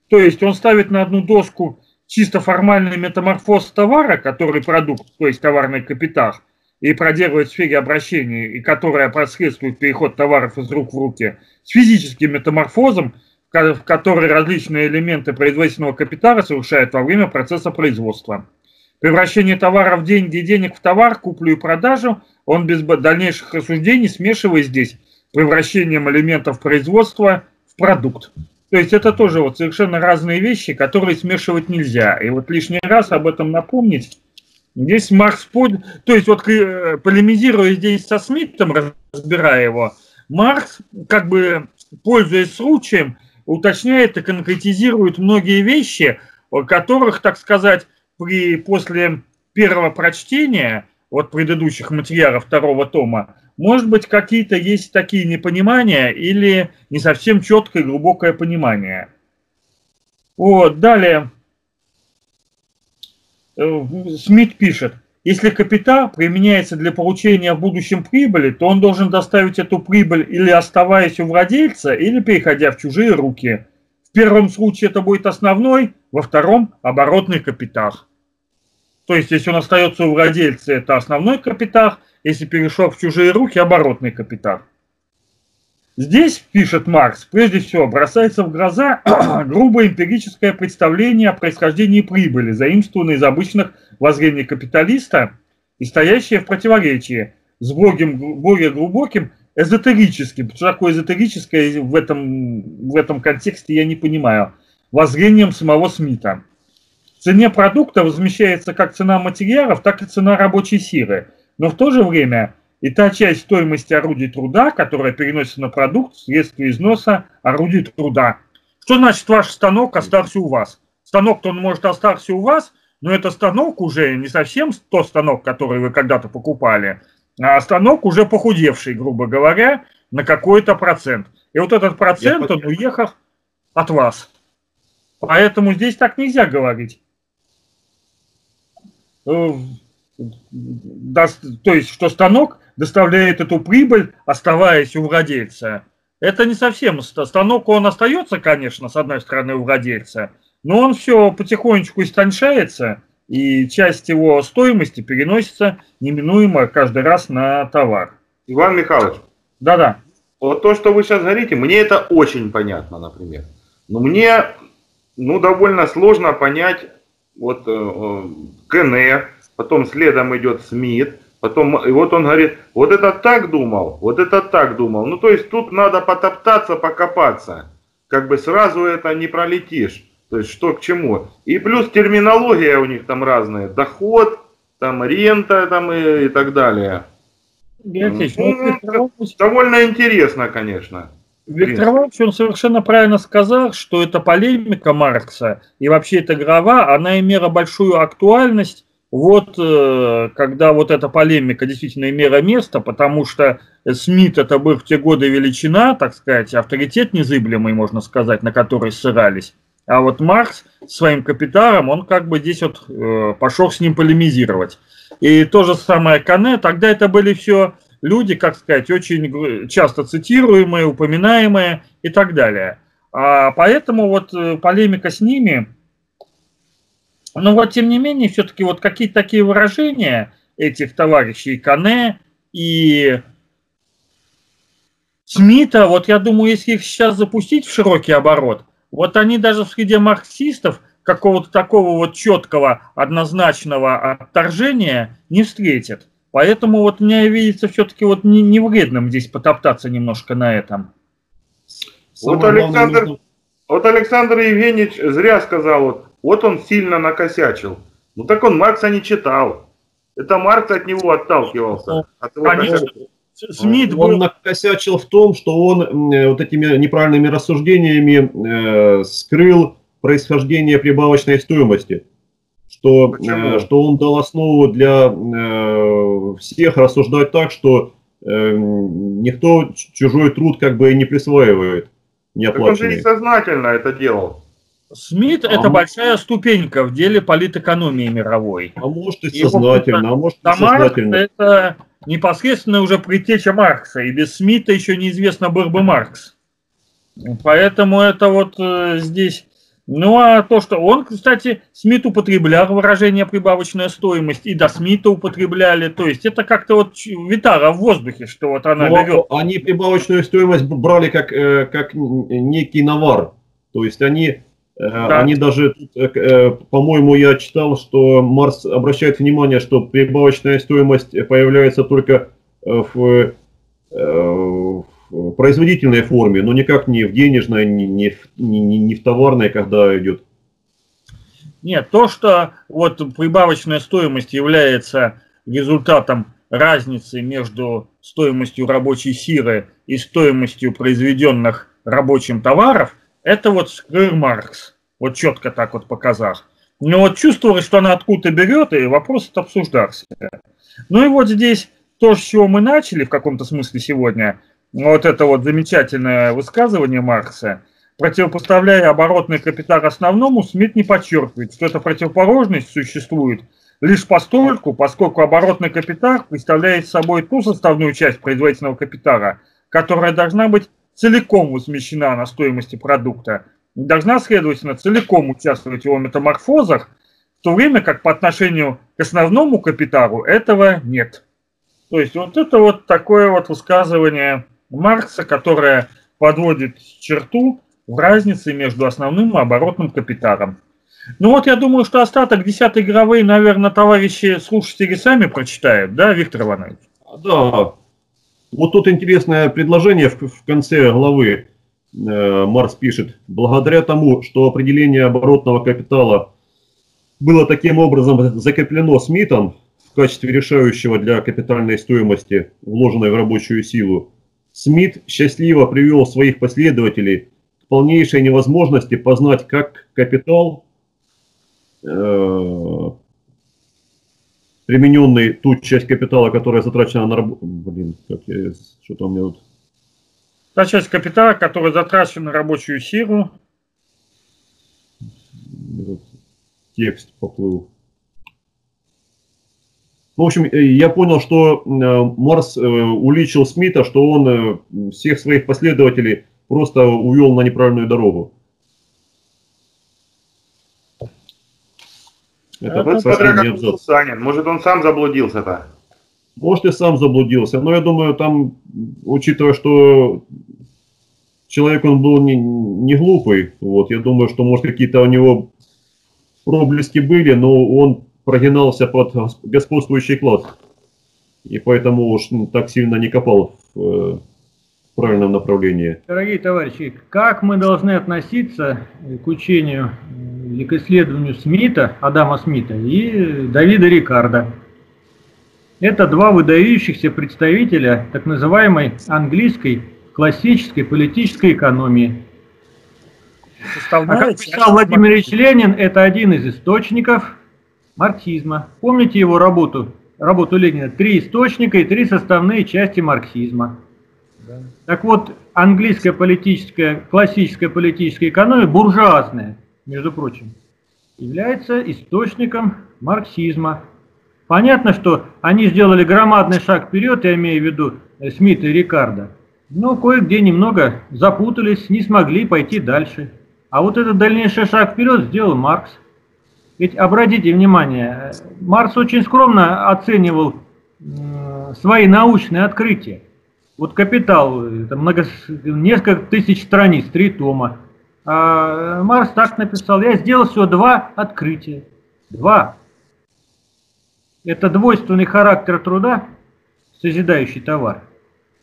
То есть он ставит на одну доску чисто формальный метаморфоз товара, который продукт, то есть товарный капитал, и проделывает в сфере обращения, и которая посредствует переход товаров из рук в руки, с физическим метаморфозом, в который различные элементы производственного капитала совершают во время процесса производства. Превращение товара в деньги и денег в товар, куплю и продажу, он без дальнейших рассуждений смешивает здесь превращением элементов производства в продукт. То есть это тоже вот совершенно разные вещи, которые смешивать нельзя. И вот лишний раз об этом напомнить. Здесь Маркс, то есть вот полемизируя здесь со Смитом, разбирая его, Маркс, как бы пользуясь случаем, уточняет и конкретизирует многие вещи, о которых, так сказать, после первого прочтения вот предыдущих материалов второго тома, может быть, какие-то есть такие непонимания или не совсем четкое и глубокое понимание. Вот, далее. Смит пишет: если капитал применяется для получения в будущем прибыли, то он должен доставить эту прибыль или оставаясь у владельца, или переходя в чужие руки. В первом случае это будет основной, во втором – оборотный капитал. То есть если он остается у владельца, это основной капитал, если перешел в чужие руки – оборотный капитал. Здесь, пишет Маркс, прежде всего бросается в глаза грубое эмпирическое представление о происхождении прибыли, заимствованное из обычных воззрений капиталиста и стоящее в противоречии с более глубоким эзотерическим, что такое эзотерическое в этом контексте я не понимаю, воззрением самого Смита. В цене продукта возмещается как цена материалов, так и цена рабочей силы, но в то же время и та часть стоимости орудий труда, которая переносится на продукт вследствие износа орудий труда. Что значит ваш станок остался у вас? Станок-то он может остаться у вас, но это станок уже не совсем тот станок, который вы когда-то покупали, а станок уже похудевший, грубо говоря, на какой-то процент. И вот этот процент, он уехал от вас. Поэтому здесь так нельзя говорить. То есть, что станок доставляет эту прибыль, оставаясь у владельца. Это не совсем станок, он остается, конечно, с одной стороны у владельца, но он все потихонечку истончается, и часть его стоимости переносится неминуемо каждый раз на товар. Иван Михайлович, да-да. Вот то, что вы сейчас говорите, мне это очень понятно, например. Но мне, довольно сложно понять вот Кенэ, потом следом идет Смит. Потом, и вот он говорит, вот это так думал, вот это так думал. Ну, то есть тут надо потоптаться, покопаться. Как бы сразу это не пролетишь. То есть что к чему. И плюс терминология у них там разная. Доход, там рента там и так далее. Довольно интересно, конечно. Виктор Иванович, он совершенно правильно сказал, что эта полемика Маркса и вообще эта глава, она имела большую актуальность. Вот когда вот эта полемика действительно имела место, потому что Смит это был в те годы величина, так сказать, авторитет незыблемый, можно сказать, на который ссылались. А вот Маркс своим капиталом, он как бы здесь вот пошел с ним полемизировать. И то же самое Кенэ, тогда это были все люди, как сказать, очень часто цитируемые, упоминаемые и так далее. А поэтому вот полемика с ними... Но вот, тем не менее, все-таки вот какие-то такие выражения этих товарищей Кенэ и Смита, вот я думаю, если их сейчас запустить в широкий оборот, вот они даже в среде марксистов какого-то такого вот четкого, однозначного отторжения не встретят. Поэтому вот мне видится все-таки вот не вредным здесь потоптаться немножко на этом. Вот Александр... Вот Александр Евгеньевич зря сказал, вот он сильно накосячил. Ну так он Маркса не читал. Это Маркс от него отталкивался. От его Смит был... Он накосячил в том, что он вот этими неправильными рассуждениями скрыл происхождение прибавочной стоимости. Что, что он дал основу для всех рассуждать так, что никто чужой труд как бы не присваивает. Он же несознательно это делал. Смит это большая ступенька в деле политэкономии мировой. А может и сознательно, а может несознательно. Это непосредственно уже предтеча Маркса, и без Смита еще неизвестно был бы Маркс. Поэтому это вот здесь... Ну а то, что он, кстати, Смит употреблял выражение «прибавочная стоимость», и до Смита употребляли, то есть это как-то вот витара в воздухе, что вот она берет. Они прибавочную стоимость брали как некий навар, то есть они, да. Они даже, по-моему, я читал, что Маркс обращает внимание, что прибавочная стоимость появляется только в производительной форме, но никак не в денежной, не в товарной, когда идет. Нет, то, что вот прибавочная стоимость является результатом разницы между стоимостью рабочей силы и стоимостью произведенных рабочим товаров, это вот скрыл Маркс, вот четко так вот показал. Но вот чувствовалось, что она откуда-то берет, и вопрос обсуждался. Ну и вот здесь то, с чего мы начали в каком-то смысле сегодня, вот это вот замечательное высказывание Маркса, противопоставляя оборотный капитал основному, Смит не подчеркивает, что эта противоположность существует лишь постольку, поскольку оборотный капитал представляет собой ту составную часть производительного капитала, которая должна быть целиком возмещена на стоимости продукта, и должна, следовательно, целиком участвовать в его метаморфозах, в то время как по отношению к основному капиталу этого нет. То есть вот это вот такое вот высказывание Маркса, которая подводит черту в разнице между основным и оборотным капиталом. Ну вот я думаю, что остаток 10-й главы, наверное, товарищи слушатели сами прочитают, да, Виктор Иванович? Да. Вот тут интересное предложение в конце главы. Маркс пишет: благодаря тому, что определение оборотного капитала было таким образом закреплено Смитом в качестве решающего для капитальной стоимости, вложенной в рабочую силу, Смит счастливо привел своих последователей к полнейшей невозможности познать, как капитал, примененный ту часть капитала, которая затрачена на работу. Блин, что-то у меня тут. Та часть капитала, которая затрачена на рабочую силу. Текст поплыл. В общем, я понял, что Маркс уличил Смита, что он всех своих последователей просто увел на неправильную дорогу. Это смотря как Санин. Может, он сам заблудился-то? Может, и сам заблудился. Но я думаю, там, учитывая, что человек он был не глупый, вот, я думаю, что, может, какие-то у него проблески были, но он прогинался под господствующий класс, и поэтому уж так сильно не копал в правильном направлении. Дорогие товарищи, как мы должны относиться к учению и к исследованию Смита, Адама Смита и Давида Рикардо? Это два выдающихся представителя так называемой английской классической политической экономии. А как писал Владимир Ильич Ленин, это один из источников марксизма. Помните его работу Ленина «Три источника и три составные части марксизма». Да. Так вот, английская политическая, классическая политическая экономия, буржуазная, между прочим, является источником марксизма. Понятно, что они сделали громадный шаг вперед, я имею в виду Смит и Рикардо, но кое-где немного запутались, не смогли пойти дальше. А вот этот дальнейший шаг вперед сделал Маркс. Ведь обратите внимание, Маркс очень скромно оценивал свои научные открытия. Вот «Капитал», это несколько тысяч страниц, 3 тома. А Маркс так написал: я сделал всего 2 открытия. 2. Это двойственный характер труда, созидающий товар,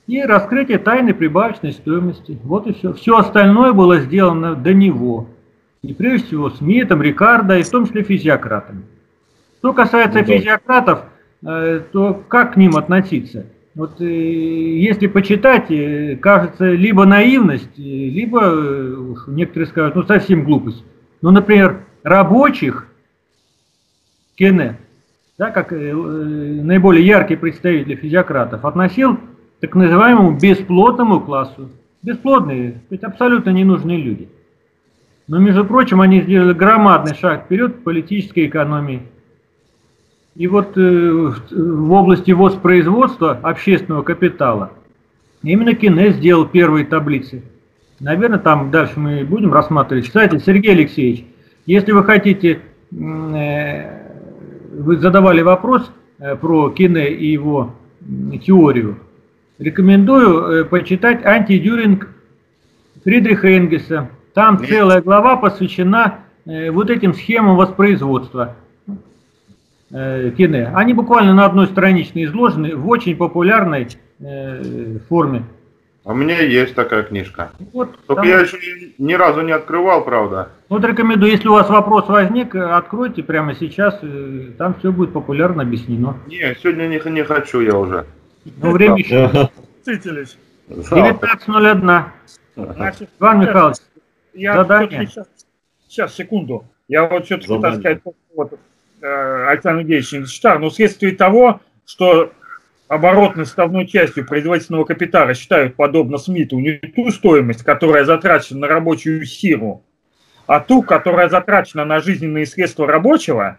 и раскрытие тайны прибавочной стоимости. Вот и все. Все остальное было сделано до него. И прежде всего Смитом, Рикардо и в том числе физиократами. Что касается физиократов, то как к ним относиться? Вот если почитать, кажется, либо наивность, либо, некоторые скажут, ну совсем глупость. Ну, например, рабочих Кенэ, да, как наиболее яркий представитель физиократов, относил к так называемому бесплотному классу. Бесплотные, ведь абсолютно ненужные люди. Но, между прочим, они сделали громадный шаг вперед в политической экономии. И вот в области воспроизводства общественного капитала именно Кенэ сделал первые таблицы. Наверное, там дальше мы будем рассматривать. Кстати, Сергей Алексеевич, если вы хотите, вы задавали вопрос про Кенэ и его теорию, рекомендую почитать «Антидюринг» Фридриха Энгельса. Там целая глава посвящена вот этим схемам воспроизводства Кенэ. Они буквально на одной страничке изложены в очень популярной форме. У меня есть такая книжка. Вот, только там... я еще ни разу не открывал, правда. Вот рекомендую, если у вас вопрос возник, откройте прямо сейчас, там все будет популярно объяснено. Не, сегодня не хочу я уже. Ну, время еще. 19:01. Иван Михайлович, задание. Сейчас, секунду. Я вот все-таки, так сказать, Александр Евгеньевич не считаю, но вследствие того, что оборотной составной частью производительного капитала считают, подобно Смиту, не ту стоимость, которая затрачена на рабочую силу, а ту, которая затрачена на жизненные средства рабочего,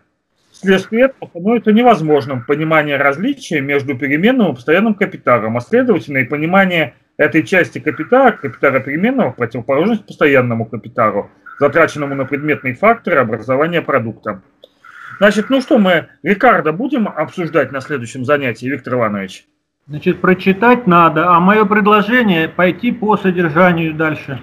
вследствие этого становится невозможным понимание различия между переменным и постоянным капиталом, а следовательно и понимание этой части капитала, капитала переменного, в противоположность постоянному капиталу, затраченному на предметные факторы образования продукта. Значит, ну что мы, Рикардо, будем обсуждать на следующем занятии, Виктор Иванович? Значит, прочитать надо, а мое предложение пойти по содержанию дальше.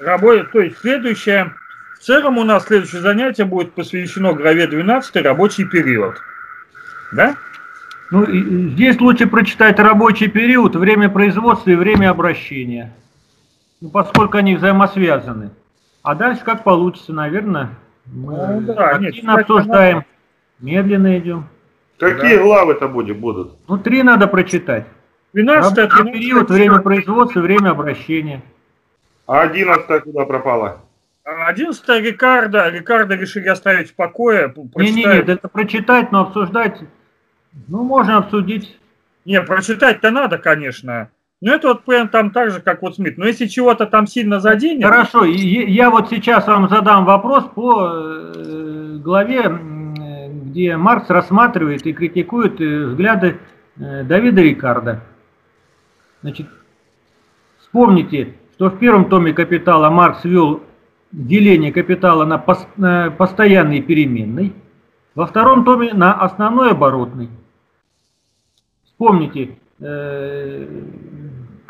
Работа, то есть следующее, в целом у нас следующее занятие будет посвящено главе 12 «Рабочий период». Да? Ну, здесь лучше прочитать рабочий период, время производства и время обращения, поскольку они взаимосвязаны. А дальше как получится, наверное... Мы активно обсуждаем, медленно идем. Какие главы-то будут? Ну, 3 надо прочитать. 12-й период, время производства, время обращения. А 11-я куда пропала? 11-я Рикардо. Рикардо решили оставить в покое. Нет, это прочитать, но обсуждать. Ну, можно обсудить. Не, прочитать-то надо, конечно. Ну, это вот прям там так же, как вот Смит. Но если чего-то там сильно заденет... Хорошо, я вот сейчас вам задам вопрос по главе, где Маркс рассматривает и критикует взгляды Давида Рикардо. Значит, вспомните, что в первом томе «Капитала» Маркс ввел деление капитала на постоянный и переменный, во втором томе на основной и оборотный. Вспомните...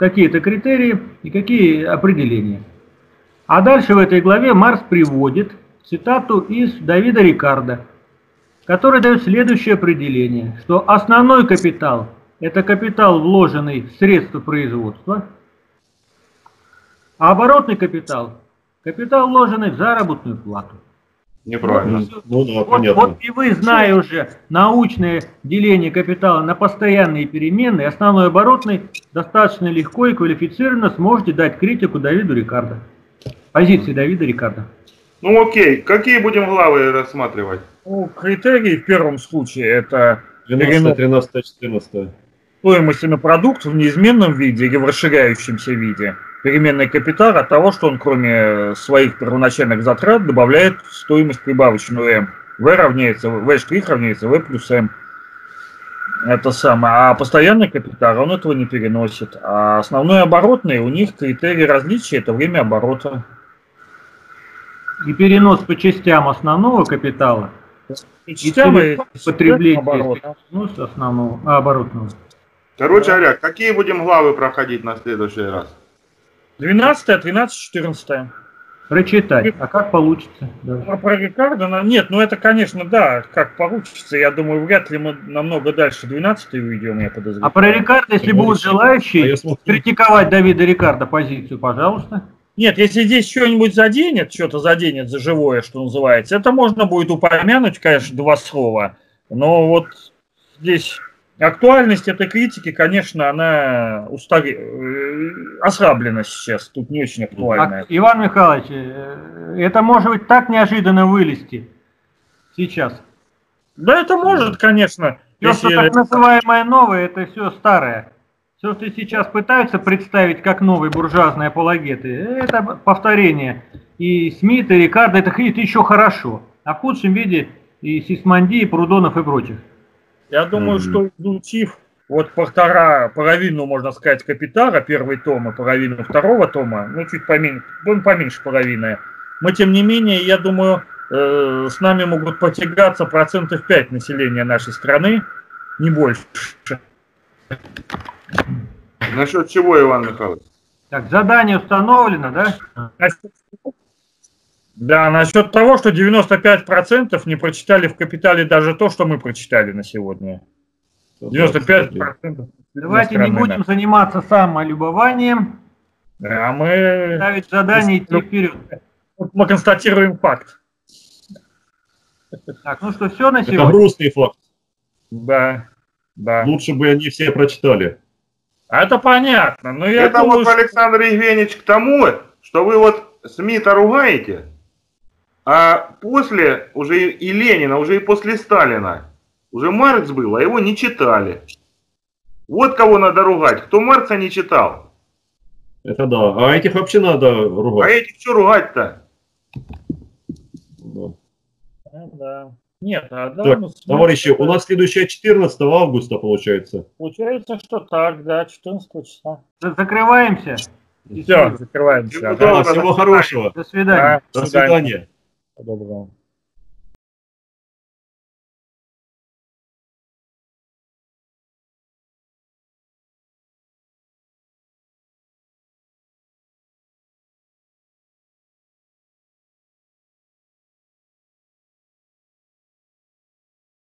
какие-то критерии и какие определения. А дальше в этой главе Маркс приводит цитату из Давида Рикардо, который дает следующее определение, что основной капитал – это капитал, вложенный в средства производства, а оборотный капитал – капитал, вложенный в заработную плату. Неправильно. Ну, да, вот и вы, зная уже научное деление капитала на постоянные переменные, основной оборотный, достаточно легко и квалифицированно сможете дать критику Давиду Рикардо. Позиции Давида Рикардо. Ну окей, какие будем главы рассматривать? Ну, критерии в первом случае это 13-14. Стоимость на продукт в неизменном виде или в расширяющемся виде. Переменный капитал от того, что он кроме своих первоначальных затрат добавляет стоимость прибавочную M. V равняется, V' равняется V плюс M. Это самое. А постоянный капитал, он этого не переносит. А основной оборотный, у них критерий различия – это время оборота. И перенос по частям основного капитала. И частям и потребление основного, оборотного. Короче говоря, какие будем главы проходить на следующий раз? 12, 13, 14. Прочитай. А как получится? Да. Про Рикардо? Нет, ну это, конечно, да, как получится. Я думаю, вряд ли мы намного дальше 12-й уйдем, я подозреваю. А про Рикардо, если будут желающие критиковать Давида Рикардо позицию, пожалуйста. Нет, если здесь что-нибудь заденет, что-то заденет за живое, что называется, это можно будет упомянуть, конечно, два слова. Но вот здесь актуальность этой критики, конечно, она ослаблена сейчас, тут не очень актуальна. Иван Михайлович, это может быть так неожиданно вылезти сейчас? Да, это может, конечно. Если... Все, что так называемое новое, это все старое. Все, что сейчас пытаются представить как новые буржуазные апологеты, это повторение. И Смит, и Рикардо, это еще хорошо. А в худшем виде и Сисмонди, и Прудонов, и прочих. Я думаю, что изучив вот половину, можно сказать, Капитала, первый том, и половину второго тома, ну чуть поменьше, поменьше половины, мы, тем не менее, я думаю, с нами могут потягаться 5% населения нашей страны, не больше. Насчет чего, Иван Михайлович? Так, задание установлено, да? Да, насчет того, что 95% не прочитали в «Капитале» даже то, что мы прочитали на сегодня. 95%. Давайте не будем заниматься самолюбованием. А мы... Ставить задание и идти вперед. Мы констатируем факт. Так, ну что, все на сегодня? Это грустный факт. Да. Да. Лучше бы они все прочитали. Это понятно. Но я думаю, вот, что... Александр Евгеньевич, к тому, что вы вот Смита ругаете, а после уже и Ленина, уже и после Сталина, уже Маркс был, а его не читали. Вот кого надо ругать. Кто Маркса не читал? Это да. А этих вообще надо ругать. А этих что ругать-то? Да. Да. Нет, а да, так, товарищи, у нас следующая 14 августа получается. Получается, что так, да, 14 числа. Закрываемся. Все, закрываемся. Всего хорошего. До свидания. До свидания. До свидания.